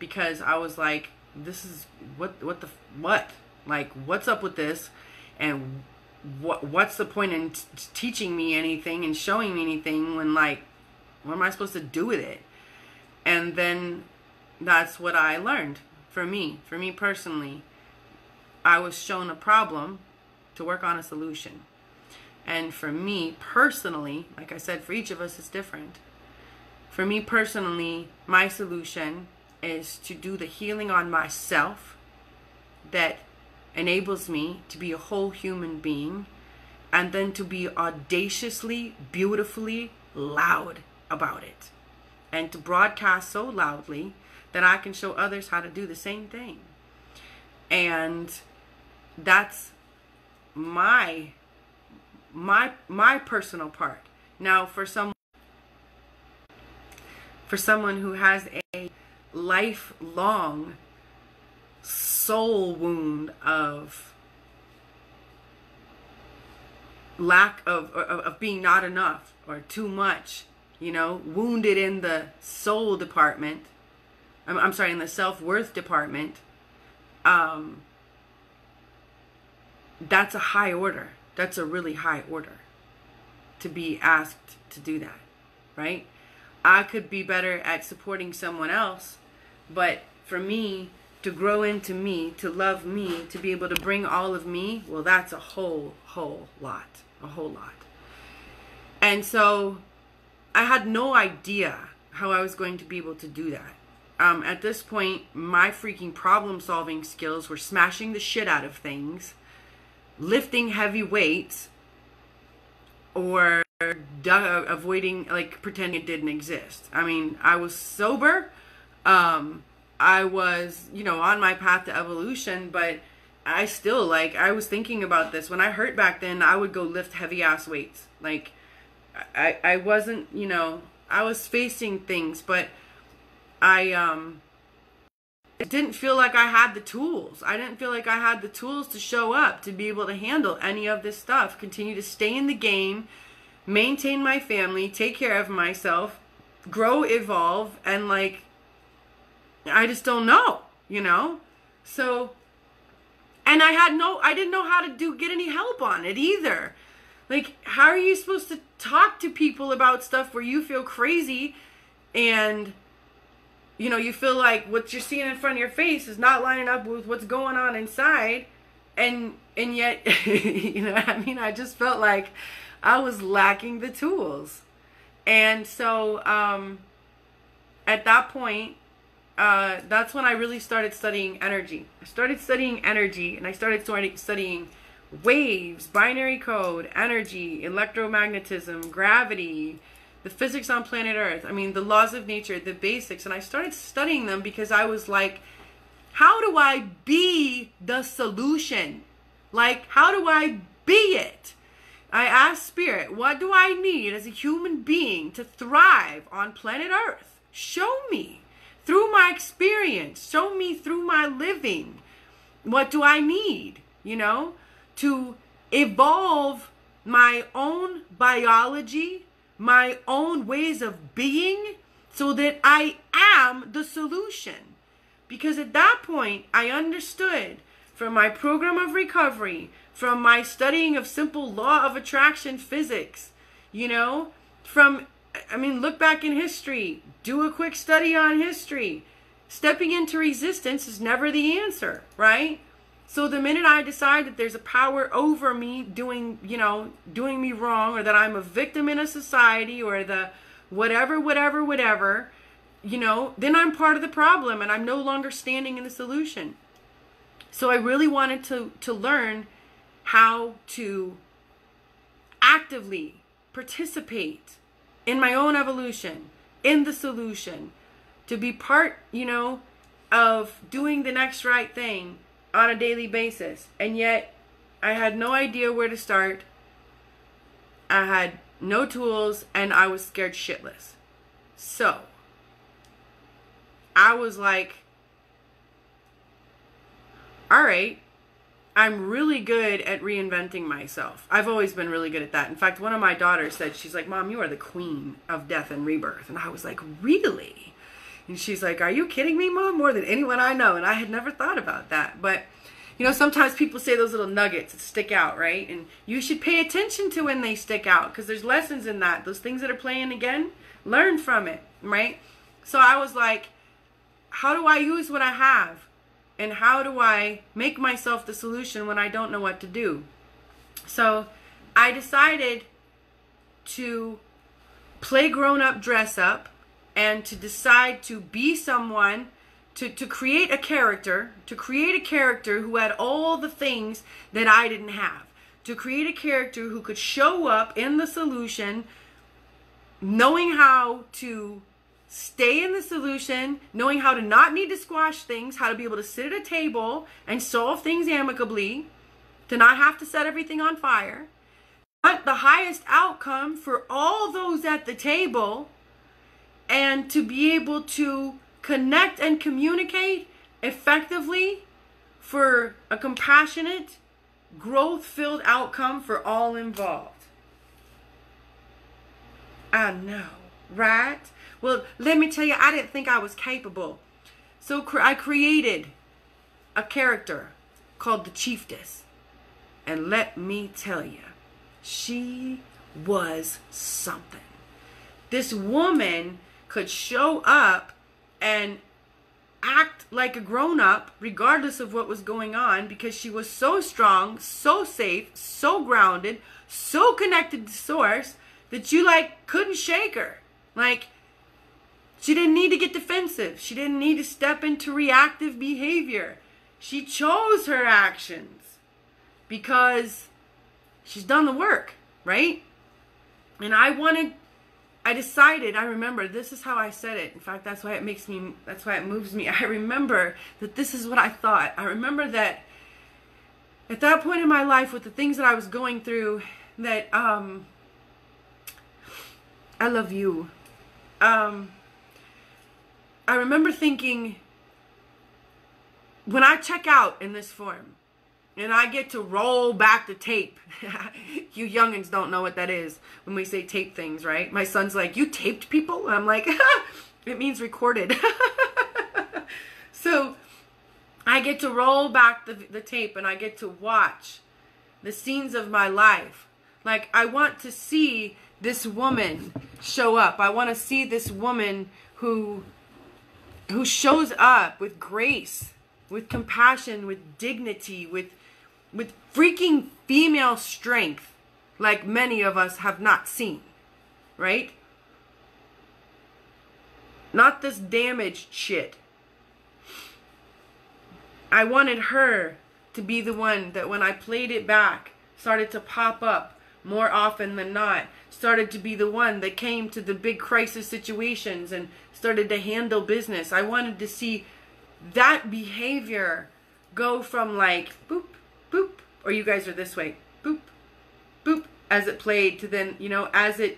Because I was like, this is what like, what's up with this, and what's the point in teaching me anything and showing me anything when, like, what am I supposed to do with it? And then that's what I learned for me personally. I was shown a problem to work on a solution. And for me personally, like I said, for each of us it's different. For me personally, my solution is to do the healing on myself that enables me to be a whole human being, and then to be audaciously, beautifully loud about it, and to broadcast so loudly that I can show others how to do the same thing. And that's my personal part. Now, for someone who has a lifelong soul wound of lack of being not enough or too much, you know, wounded in the soul department, I'm sorry, in the self-worth department, that's a high order. That's a really high order to be asked to do that, right? I could be better at supporting someone else, but for me to grow into me, to love me, to be able to bring all of me, well, that's a whole lot. And so I had no idea how I was going to be able to do that. At this point, my freaking problem-solving skills were smashing the shit out of things, lifting heavy weights, or avoiding, like, pretending it didn't exist. I mean, I was sober. I was, you know, on my path to evolution, but I still, like, I was thinking about this. When I hurt back then, I would go lift heavy-ass weights. Like, I wasn't, you know, I was facing things, but I didn't feel like I had the tools. I didn't feel like I had the tools to show up, to be able to handle any of this stuff, continue to stay in the game, maintain my family, take care of myself, grow, evolve, and, like, I just don't know, you know? So, and I didn't know how to get any help on it either. Like, how are you supposed to talk to people about stuff where you feel crazy and, you know, you feel like what you're seeing in front of your face is not lining up with what's going on inside, and yet, you know what I mean? I just felt like I was lacking the tools. And so, at that point, that's when I really started studying energy. I started studying energy, and I started studying waves, binary code, energy, electromagnetism, gravity, the physics on planet Earth, I mean, the laws of nature, the basics. And I started studying them because I was like, how do I be the solution? Like, how do I be it? I asked Spirit, what do I need as a human being to thrive on planet Earth? Show me through my experience. Show me through my living. What do I need, you know, to evolve my own biology, my own ways of being, so that I am the solution? Because at that point, I understood from my program of recovery, from my studying of simple law of attraction physics, you know, from, I mean, look back in history, do a quick study on history. Stepping into resistance is never the answer, right? So the minute I decide that there's a power over me doing, you know, doing me wrong, or that I'm a victim in a society, or the whatever, you know, then I'm part of the problem and I'm no longer standing in the solution. So I really wanted to learn how to actively participate in my own evolution, in the solution, to be part, you know, of doing the next right thing on a daily basis. And yet I had no idea where to start. I had no tools, and I was scared shitless. So I was like, all right, I'm really good at reinventing myself. I've always been really good at that. In fact, one of my daughters said, she's like, Mom, you are the queen of death and rebirth. And I was like, really? And she's like, are you kidding me, Mom? More than anyone I know. And I had never thought about that. But, you know, sometimes people say those little nuggets that stick out, right? And you should pay attention to when they stick out, because there's lessons in that. Those things that are playing again, learn from it, right? So I was like, how do I use what I have? And how do I make myself the solution when I don't know what to do? So I decided to play grown-up dress-up and to decide to be someone, to create a character, who had all the things that I didn't have, to create a character who could show up in the solution, knowing how to stay in the solution, knowing how to not need to squash things, how to be able to sit at a table and solve things amicably, to not have to set everything on fire. But the highest outcome for all those at the table, and to be able to connect and communicate effectively for a compassionate, growth-filled outcome for all involved. I know, right? Well, let me tell you, I didn't think I was capable. So I created a character called the Chieftess. And let me tell you, she was something. This woman could show up and act like a grown-up regardless of what was going on, because she was so strong, so safe, so grounded, so connected to source that you couldn't shake her. She didn't need to get defensive. She didn't need to step into reactive behavior. She chose her actions because she's done the work, right? And I decided, I remember, this is how I said it. In fact, that's why it makes me, that's why it moves me. I remember that this is what I thought. I remember that at that point in my life, with the things that I was going through, that I love you. I remember thinking, when I check out in this form and I get to roll back the tape, you youngins don't know what that is when we say tape things, right? My son's like, you taped people? And I'm like, it means recorded. So I get to roll back the tape, and I get to watch the scenes of my life. I want to see this woman show up. I want to see this woman who shows up with grace, with compassion, with dignity, with freaking female strength like many of us have not seen, right? Not this damaged shit. I wanted her to be the one that, when I played it back, started to pop up more often than not, started to be the one that came to the big crisis situations and started to handle business. I wanted to see that behavior go from boop, boop, or you guys are this way, boop, boop, as it played, to then, you know, as the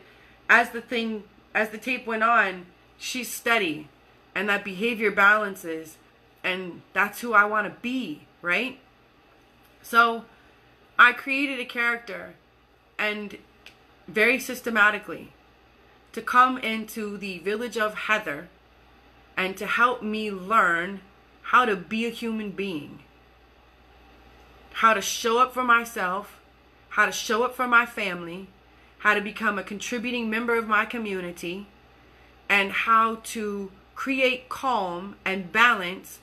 tape went on, she's steady and that behavior balances, and that's who I want to be, right? So I created a character, and very systematically, to come into the village of Heather and to help me learn how to be a human being, how to show up for myself, how to show up for my family, how to become a contributing member of my community, and how to create calm and balance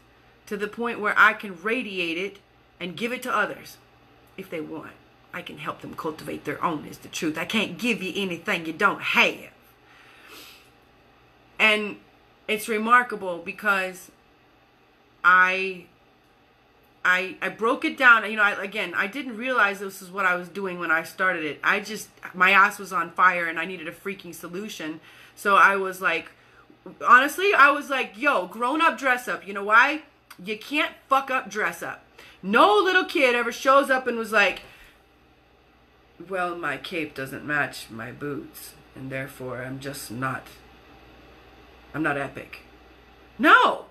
to the point where I can radiate it and give it to others if they want. I can help them cultivate their own, is the truth. I can't give you anything you don't have. And it's remarkable because I broke it down. You know, I didn't realize this is what I was doing when I started it. My ass was on fire and I needed a freaking solution. So I was like, honestly, I was like, yo, grown up dress up. You know why? You can't fuck up dress up. No little kid ever shows up and was like, well, my cape doesn't match my boots, and therefore I'm not epic. No!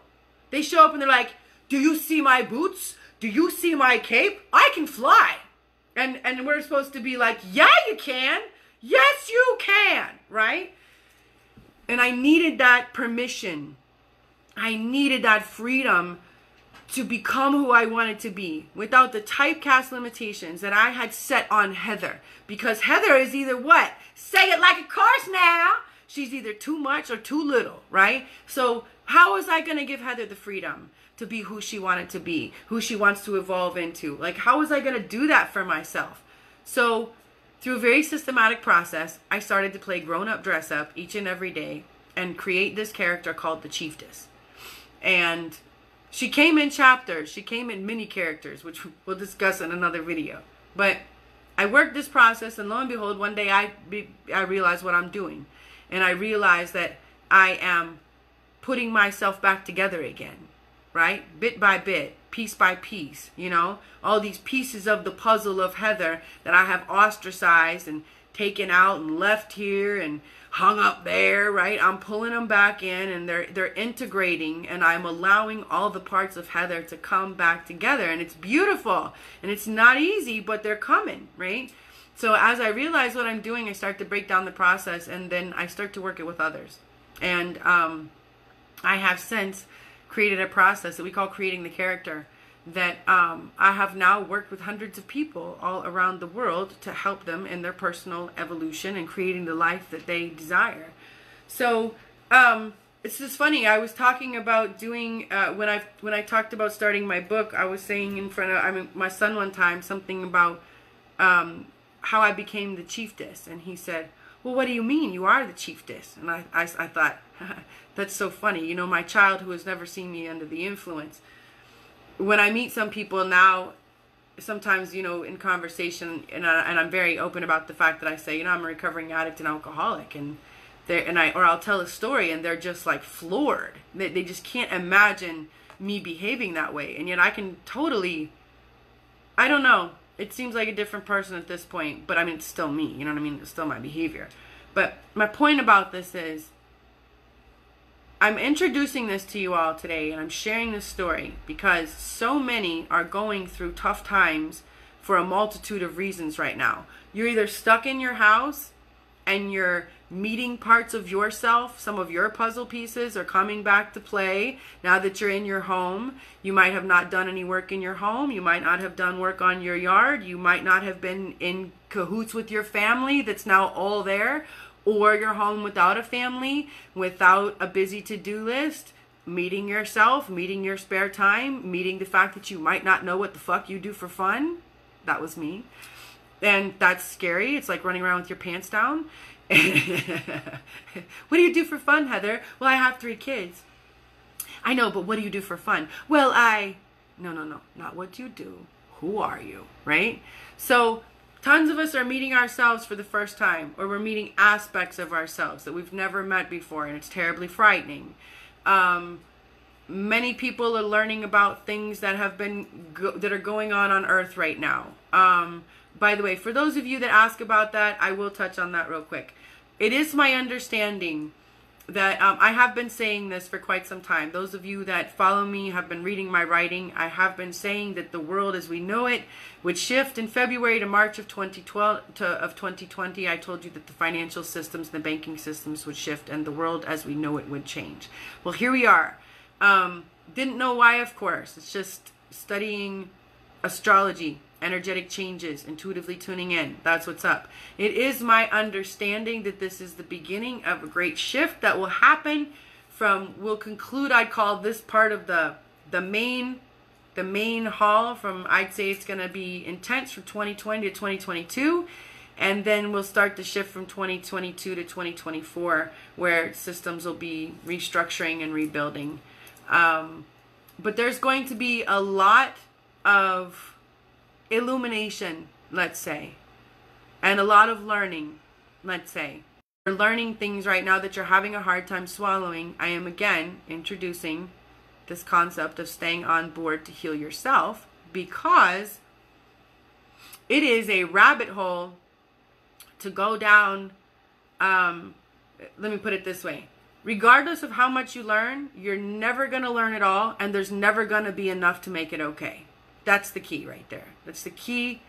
They show up and they're like, do you see my boots? Do you see my cape? I can fly. And we're supposed to be like, yeah, you can. Yes, you can, right? And I needed that permission I needed that freedom to become who I wanted to be without the typecast limitations that I had set on Heather. Because Heather is either what? Say it like a curse now. She's either too much or too little, right? So how was I going to give Heather the freedom to be who she wanted to be, who she wants to evolve into? Like, how was I going to do that for myself? So through a very systematic process, I started to play grown-up dress-up each and every day and create this character called the Chiefess. And she came in chapters. She came in mini characters, which we'll discuss in another video. But I worked this process, and lo and behold, one day I realized what I'm doing. And I realized that I am putting myself back together again, right? Bit by bit, piece by piece, you know? All these pieces of the puzzle of Heather that I have ostracized and taken out and left here and hung up there, right? I'm pulling them back in, and they're integrating, and I'm allowing all the parts of Heather to come back together. And it's beautiful, and it's not easy, but they're coming, right? So as I realize what I'm doing, I start to break down the process, and then I start to work it with others. And I have since created a process that we call creating the character that I have now worked with hundreds of people all around the world to help them in their personal evolution and creating the life that they desire. So it's just funny. I was talking about doing, when I talked about starting my book, I was saying in front of my son one time something about how I became the Chiefess, and he said, well, what do you mean? You are the Chiefess. And I thought, that's so funny. You know, my child who has never seen me under the influence. When I meet some people now, sometimes, you know, in conversation, and I'm very open about the fact that I say, you know, I'm a recovering addict and alcoholic, or I'll tell a story, and they're just like floored. They just can't imagine me behaving that way, and yet I can totally, I don't know. It seems like a different person at this point, but I mean, it's still me, you know what I mean? It's still my behavior. But my point about this is, I'm introducing this to you all today, and I'm sharing this story because so many are going through tough times for a multitude of reasons right now. You're either stuck in your house and you're meeting parts of yourself, some of your puzzle pieces are coming back to play now that you're in your home. You might have not done any work in your home. You might not have done work on your yard. You might not have been in cahoots with your family that's now all there, or your home without a family, without a busy to-do list, meeting yourself, meeting your spare time, meeting the fact that you might not know what the fuck you do for fun. That was me. And that's scary. It's like running around with your pants down. What do you do for fun, Heather? Well, I have 3 kids. I know, but what do you do for fun? Well, no, not what you do. Who are you, right? So tons of us are meeting ourselves for the first time, or we're meeting aspects of ourselves that we've never met before, and it's terribly frightening. Many people are learning about things that have been that are going on Earth right now. By the way, for those of you that ask about that, I will touch on that real quick. It is my understanding that I have been saying this for quite some time. Those of you that follow me have been reading my writing. I have been saying that the world as we know it would shift in February to March of 2020. I told you that the financial systems and the banking systems would shift, and the world as we know it would change. Well, here we are. Didn't know why, of course. It's just studying astrology. Energetic changes, intuitively tuning in. That's what's up. It is my understanding that this is the beginning of a great shift that will happen from, we'll conclude, I call this part of the main haul from, I'd say it's going to be intense from 2020 to 2022. And then we'll start the shift from 2022 to 2024, where systems will be restructuring and rebuilding. But there's going to be a lot of illumination, let's say, and a lot of learning, let's say. You're learning things right now that you're having a hard time swallowing. I am again introducing this concept of staying on board to heal yourself, because it is a rabbit hole to go down. Let me put it this way. Regardless of how much you learn, you're never going to learn it all, and there's never going to be enough to make it okay. That's the key right there. That's the key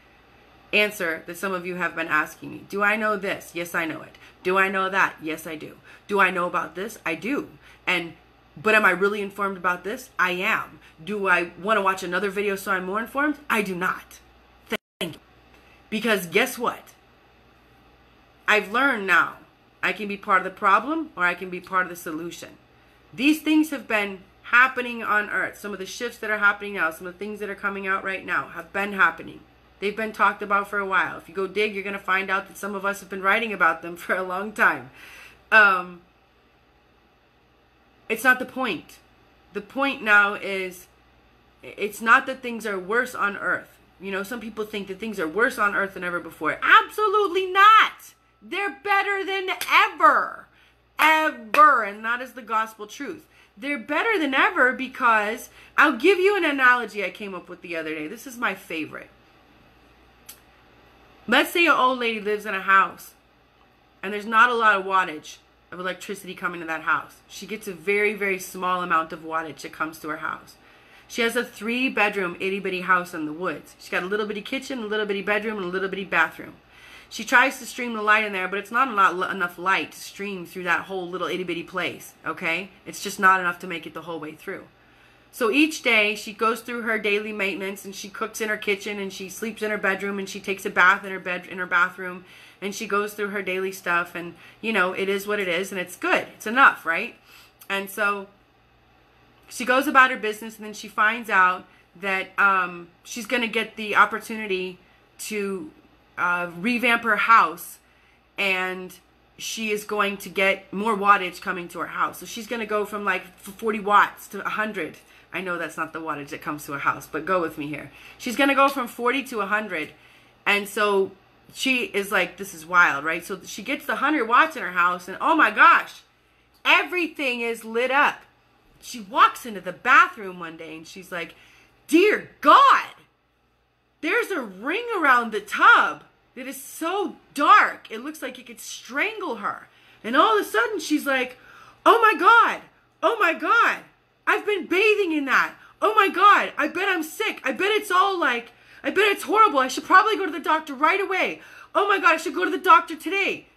answer that some of you have been asking me. Do I know this? Yes, I know it. Do I know that? Yes, I do. Do I know about this? I do. And But am I really informed about this? I am. Do I want to watch another video so I'm more informed? I do not. Thank you. Because guess what? I've learned now. I can be part of the problem or I can be part of the solution. These things have been happening on earth. Some of the shifts that are happening now, some of the things that are coming out right now have been happening. They've been talked about for a while. If you go dig, you're going to find out that some of us have been writing about them for a long time. It's not the point. The point now is it's not that things are worse on earth. You know, some people think that things are worse on earth than ever before. Absolutely not. They're better than ever. Ever. And that is the gospel truth. They're better than ever because I'll give you an analogy I came up with the other day. This is my favorite. Let's say an old lady lives in a house and there's not a lot of wattage of electricity coming to that house. She gets a very, very small amount of wattage that comes to her house. She has a 3-bedroom itty-bitty house in the woods. She's got a little bitty kitchen, a little bitty bedroom, and a little bitty bathroom. She tries to stream the light in there, but it's not enough light to stream through that whole little itty-bitty place, okay? It's just not enough to make it the whole way through. So each day, she goes through her daily maintenance, and she cooks in her kitchen, and she sleeps in her bedroom, and she takes a bath in her bathroom, and she goes through her daily stuff, and, you know, it is what it is, and it's good. It's enough, right? And so she goes about her business, and then she finds out that she's going to get the opportunity to revamp her house, and she is going to get more wattage coming to her house. So she's going to go from like 40 watts to 100. I know that's not the wattage that comes to a house, but go with me here. She's going to go from 40 to 100, and so she is like, this is wild, right? So she gets the 100 watts in her house, and oh my gosh, everything is lit up. She walks into the bathroom one day, and she's like, dear God, there's a ring around the tub that is so dark, it looks like it could strangle her. And all of a sudden, she's like, oh my God, I've been bathing in that. Oh my God, I bet I'm sick. I bet it's all like, I bet it's horrible. I should probably go to the doctor right away. Oh my God, I should go to the doctor today.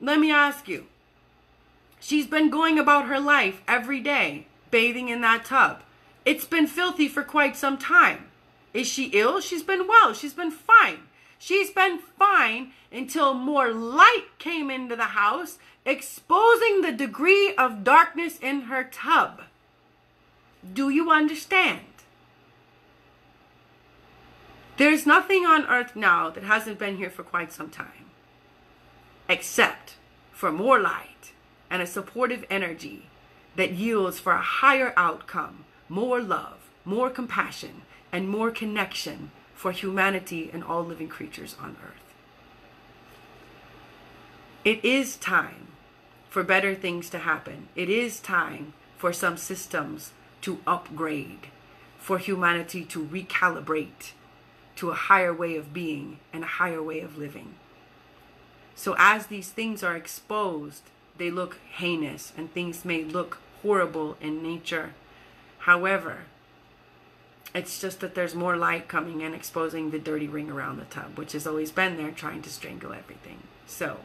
Let me ask you. She's been going about her life every day, bathing in that tub. It's been filthy for quite some time. Is she ill? She's been well. She's been fine. She's been fine until more light came into the house, exposing the degree of darkness in her tub. Do you understand? There's nothing on earth now that hasn't been here for quite some time, except for more light and a supportive energy that yields for a higher outcome, more love, more compassion, and more connection for humanity and all living creatures on earth. It is time for better things to happen. It is time for some systems to upgrade, for humanity to recalibrate to a higher way of being and a higher way of living. So as these things are exposed, they look heinous and things may look horrible in nature. However, it's just that there's more light coming in, exposing the dirty ring around the tub, which has always been there trying to strangle everything. So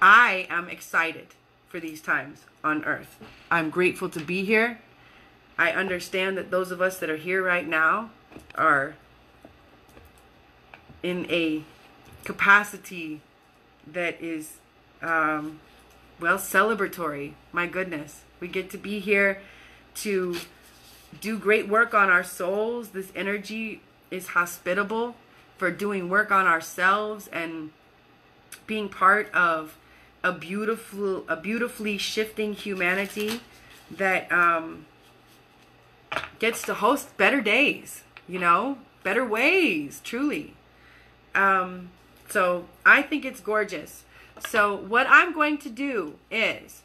I am excited for these times on earth. I'm grateful to be here. I understand that those of us that are here right now are in a capacity that is, well, celebratory. My goodness. We get to be here to do great work on our souls. This energy is hospitable for doing work on ourselves and being part of a beautifully shifting humanity that gets to host better days, you know, better ways, truly. So I think it's gorgeous. So what I'm going to do is,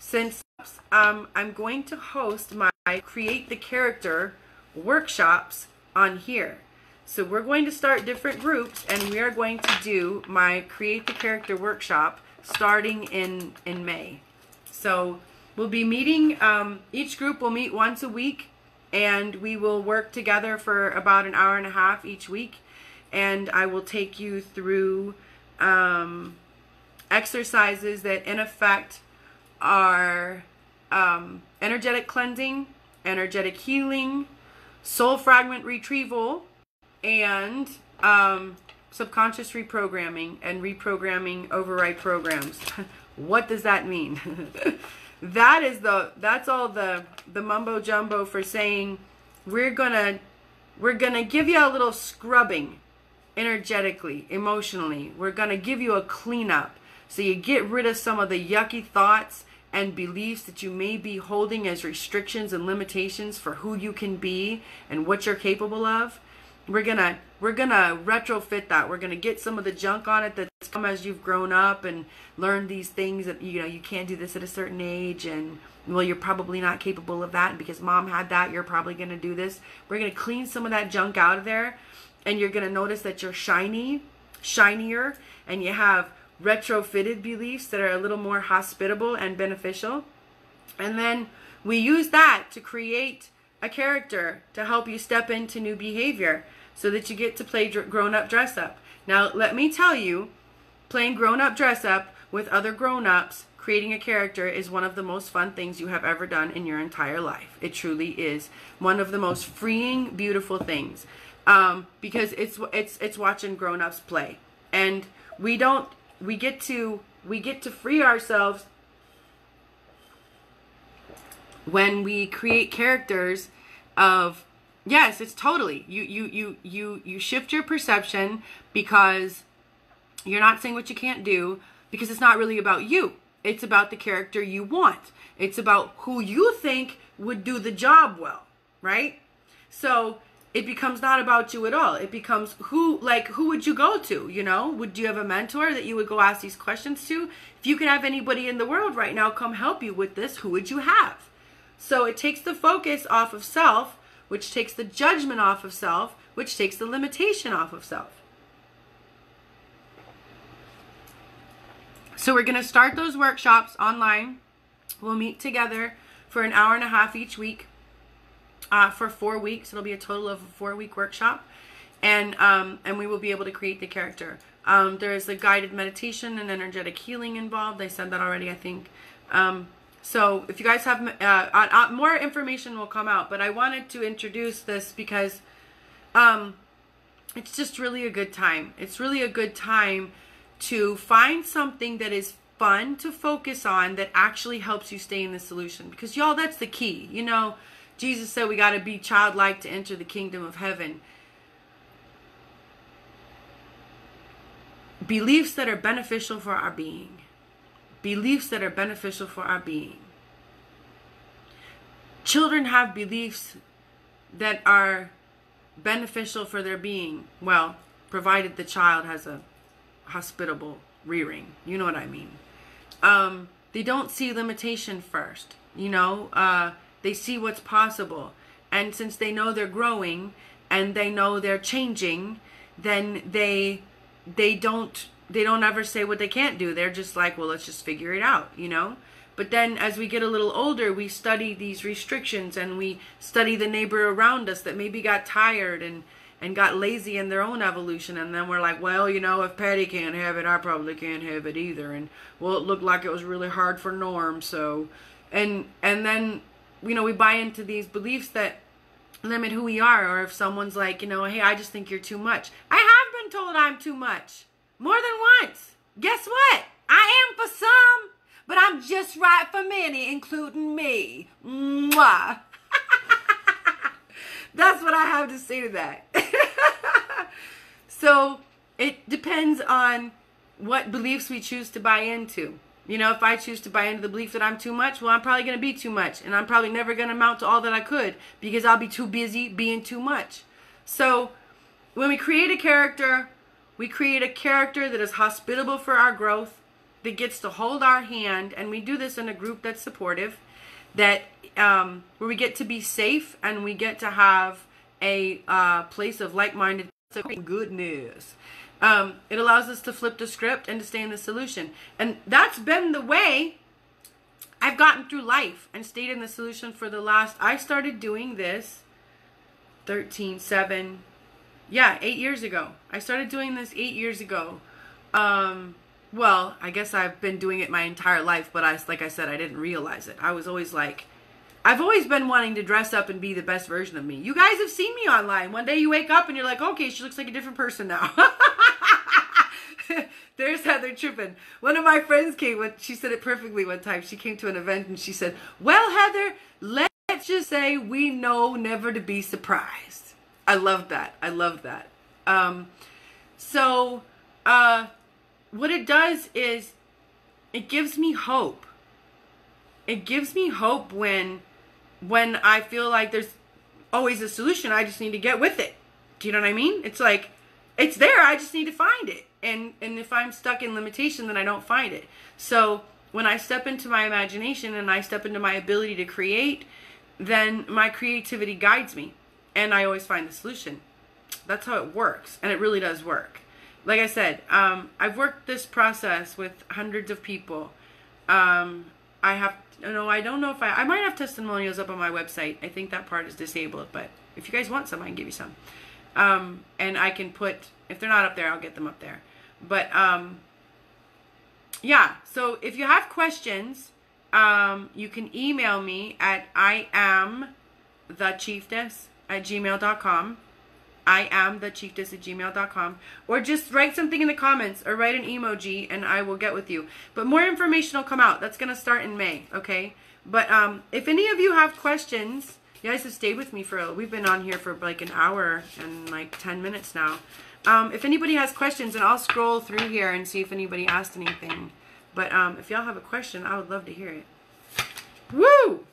since I'm going to host my Create the Character workshops on here. So we're going to start different groups, and we are going to do my Create the Character workshop starting in May. So we'll be meeting, each group will meet once a week, and we will work together for about an hour and a half each week, and I will take you through exercises that in effect are energetic cleansing, energetic healing, soul fragment retrieval, and subconscious reprogramming and reprogramming override programs. What does that mean? That's all the mumbo jumbo for saying we're gonna give you a little scrubbing energetically, emotionally. We're gonna give you a cleanup so you get rid of some of the yucky thoughts and beliefs that you may be holding as restrictions and limitations for who you can be and what you're capable of. We're gonna retrofit that. We're gonna get some of the junk on it that's come as you've grown up and learned these things that, you know, you can't do this at a certain age, and well, you're probably not capable of that, and because mom had that, you're probably gonna do this. We're gonna clean some of that junk out of there, and you're gonna notice that you're shinier, and you have retrofitted beliefs that are a little more hospitable and beneficial. And then we use that to create a character to help you step into new behavior so that you get to play grown-up dress-up. Now, let me tell you, playing grown-up dress-up with other grown-ups, creating a character, is one of the most fun things you have ever done in your entire life. It truly is one of the most freeing, beautiful things, because it's watching grown-ups play, and we get to free ourselves when we create characters of. Yes, it's totally. You shift your perception, because you're not saying what you can't do, because it's not really about you. It's about the character you want. It's about who you think would do the job well, right? So it becomes not about you at all. It becomes who would you go to, you know? Would you have a mentor that you would go ask these questions to? If you could have anybody in the world right now come help you with this, who would you have? So it takes the focus off of self, which takes the judgment off of self, which takes the limitation off of self. So we're going to start those workshops online. We'll meet together for an hour and a half each week for 4 weeks. It'll be a total of a 4-week workshop, and we will be able to create the character. There is a guided meditation and energetic healing involved. I said that already, I think. So if you guys have more information will come out, but I wanted to introduce this because it's just really a good time. It's really a good time to find something that is fun to focus on that actually helps you stay in the solution. Because, y'all, that's the key. You know, Jesus said we got to be childlike to enter the kingdom of heaven. Beliefs that are beneficial for our being. Beliefs that are beneficial for our being. Children have beliefs that are beneficial for their being. Well, provided the child has a hospitable rearing. You know what I mean? They don't see limitation first. You know, they see what's possible. And since they know they're growing and they know they're changing, then they don't ever say what they can't do. They're just like, well, let's just figure it out, you know? But then as we get a little older, we study these restrictions, and we study the neighbor around us that maybe got tired and got lazy in their own evolution. And then we're like, well, you know, if Patty can't have it, I probably can't have it either. And, well, it looked like it was really hard for Norm, so. And then, you know, we buy into these beliefs that limit who we are. Or if someone's like, you know, hey, I just think you're too much. I have been told I'm too much. More than once. Guess what? I am for some, but I'm just right for many, including me. Mwah. That's what I have to say to that. So it depends on what beliefs we choose to buy into. You know, if I choose to buy into the belief that I'm too much, well, I'm probably going to be too much, and I'm probably never going to amount to all that I could because I'll be too busy being too much. So when we create a character, we create a character that is hospitable for our growth, that gets to hold our hand, and we do this in a group that's supportive, that where we get to be safe, and we get to have a place of like-minded goodness. It allows us to flip the script and to stay in the solution. And that's been the way I've gotten through life and stayed in the solution for the last, I started doing this 8 years ago. I started doing this 8 years ago Well, I guess I've been doing it my entire life, but like I said, I didn't realize it. I was always like, I've always been wanting to dress up and be the best version of me. You guys have seen me online. One day you wake up and you're like, okay, she looks like a different person now. There's Heather tripping. One of my friends came, she said it perfectly one time. She came to an event and she said, well, Heather, let's just say we know never to be surprised. I love that. I love that. What it does is it gives me hope. It gives me hope when I feel like there's always a solution. I just need to get with it. Do you know what I mean? It's like, it's there. I just need to find it. And if I'm stuck in limitation, then I don't find it. So when I step into my imagination and I step into my ability to create, then my creativity guides me. And I always find the solution. That's how it works. And it really does work. Like I said, I've worked this process with hundreds of people. I might have testimonials up on my website. I think that part is disabled, but if you guys want some, I can give you some. And I can put, if they're not up there, I'll get them up there. But, yeah, so if you have questions, you can email me at iamthechiefess@gmail.com. iamthechiefess@gmail.com, or just write something in the comments or write an emoji and I will get with you. But more information will come out. That's going to start in May, okay? But if any of you have questions, you guys have stayed with me we've been on here for like an hour and like 10 minutes now. If anybody has questions, and I'll scroll through here and see if anybody asked anything. But if y'all have a question, I would love to hear it. Woo!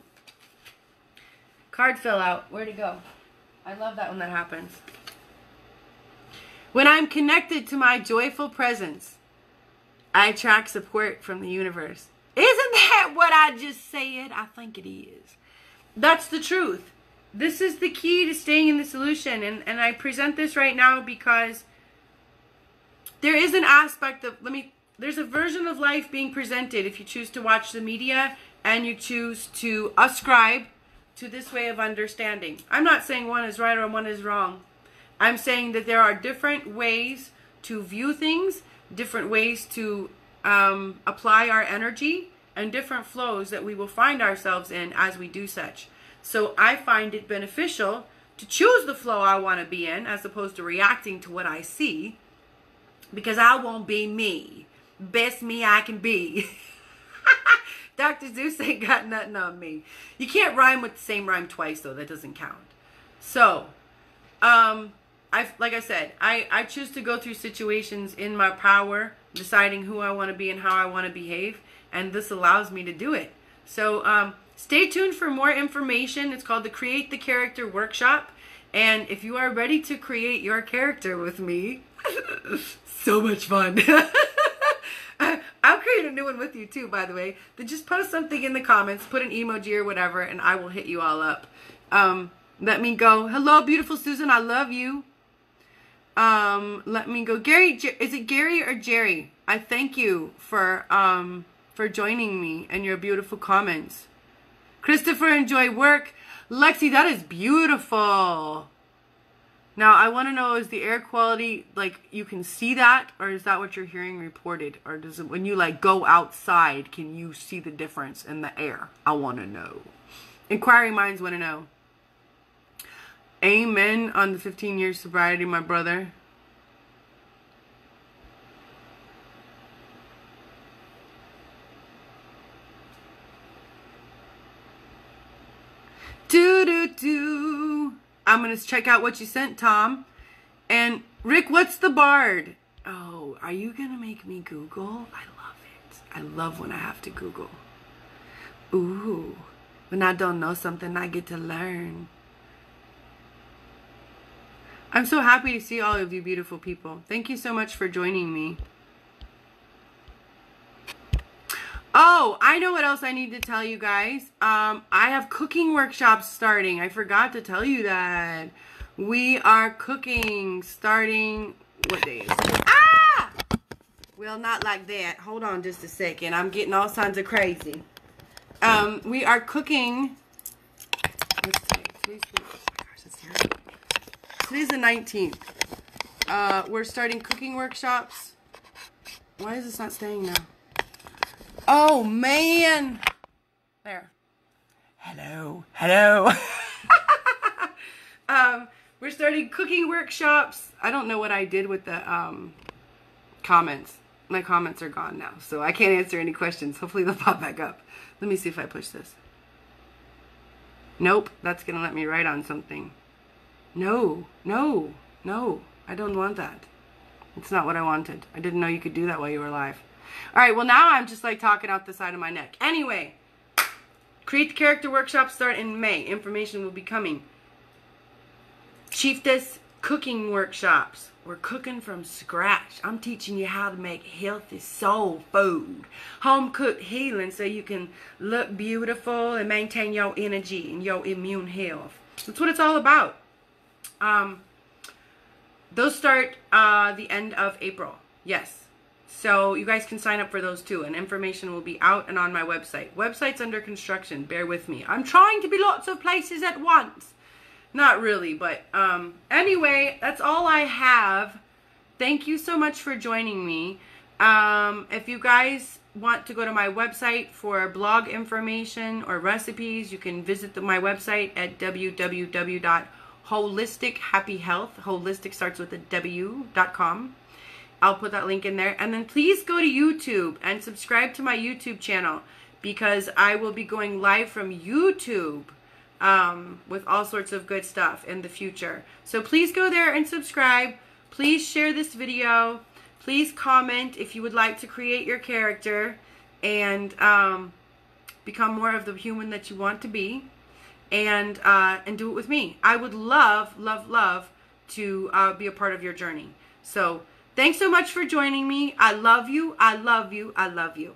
Card fill out. Where'd it go? I love that when that happens. When I'm connected to my joyful presence, I attract support from the universe. Isn't that what I just said? I think it is. That's the truth. This is the key to staying in the solution. And I present this right now because there is an aspect of, there's a version of life being presented if you choose to watch the media and you choose to ascribe to this way of understanding. I'm not saying one is right or one is wrong. I'm saying that there are different ways to view things, different ways to apply our energy, and different flows that we will find ourselves in as we do such. So I find it beneficial to choose the flow I want to be in as opposed to reacting to what I see, because I won't be me. Best me I can be. Dr. Zeus ain't got nothing on me. You can't rhyme with the same rhyme twice, though. That doesn't count. So, like I said, I choose to go through situations in my power, deciding who I want to be and how I want to behave, and this allows me to do it. So stay tuned for more information. It's called the Create the Character Workshop, and if you are ready to create your character with me, so much fun. I'll create a new one with you too, by the way. Then just post something in the comments, put an emoji or whatever, and I will hit you all up. Let me go. Hello, beautiful Susan. I love you. Let me go. Gary, is it Gary or Jerry? I thank you for joining me and your beautiful comments. Christopher, enjoy work. Lexi, that is beautiful. Now, I want to know, is the air quality, like, you can see that? Or is that what you're hearing reported? Or does it, when you, like, go outside, can you see the difference in the air? I want to know. Inquiring minds want to know. Amen on the 15-year sobriety, my brother. Do-do-do. I'm going to check out what you sent, Tom. And, Rick, what's the Bard? Oh, are you going to make me Google? I love it. I love when I have to Google. Ooh. When I don't know something, I get to learn. I'm so happy to see all of you beautiful people. Thank you so much for joining me. Oh, I know what else I need to tell you guys. I have cooking workshops starting. I forgot to tell you that. We are cooking starting, what day is it? Ah! Well, not like that. Hold on just a second. I'm getting all kinds of crazy. We are cooking. Let's see. Today's the 19th. We're starting cooking workshops Why is this not staying now? Oh, man. There. Hello. Hello. We're starting cooking workshops. I don't know what I did with the comments. My comments are gone now, so I can't answer any questions. Hopefully they'll pop back up. Let me see if I push this. Nope, that's going to let me write on something. No, no, no. I don't want that. It's not what I wanted. I didn't know you could do that while you were live. All right, well, now I'm just, like, talking out the side of my neck. Anyway, Create the Character Workshop start in May. Information will be coming. Chiefess Cooking Workshops. We're cooking from scratch. I'm teaching you how to make healthy soul food. Home-cooked healing so you can look beautiful and maintain your energy and your immune health. That's what it's all about. Those start the end of April. Yes. So you guys can sign up for those too. And information will be out and on my website. Website's under construction. Bear with me. I'm trying to be lots of places at once. Not really, but anyway, that's all I have. Thank you so much for joining me. If you guys want to go to my website for blog information or recipes, you can visit my website at www.HolisticHappyHealth. Holistic starts with a W.com. I'll put that link in there. And then please go to YouTube and subscribe to my YouTube channel, because I will be going live from YouTube with all sorts of good stuff in the future. So please go there and subscribe. Please share this video. Please comment if you would like to create your character and become more of the human that you want to be. And do it with me. I would love, love, love to be a part of your journey. So thanks so much for joining me. I love you. I love you. I love you.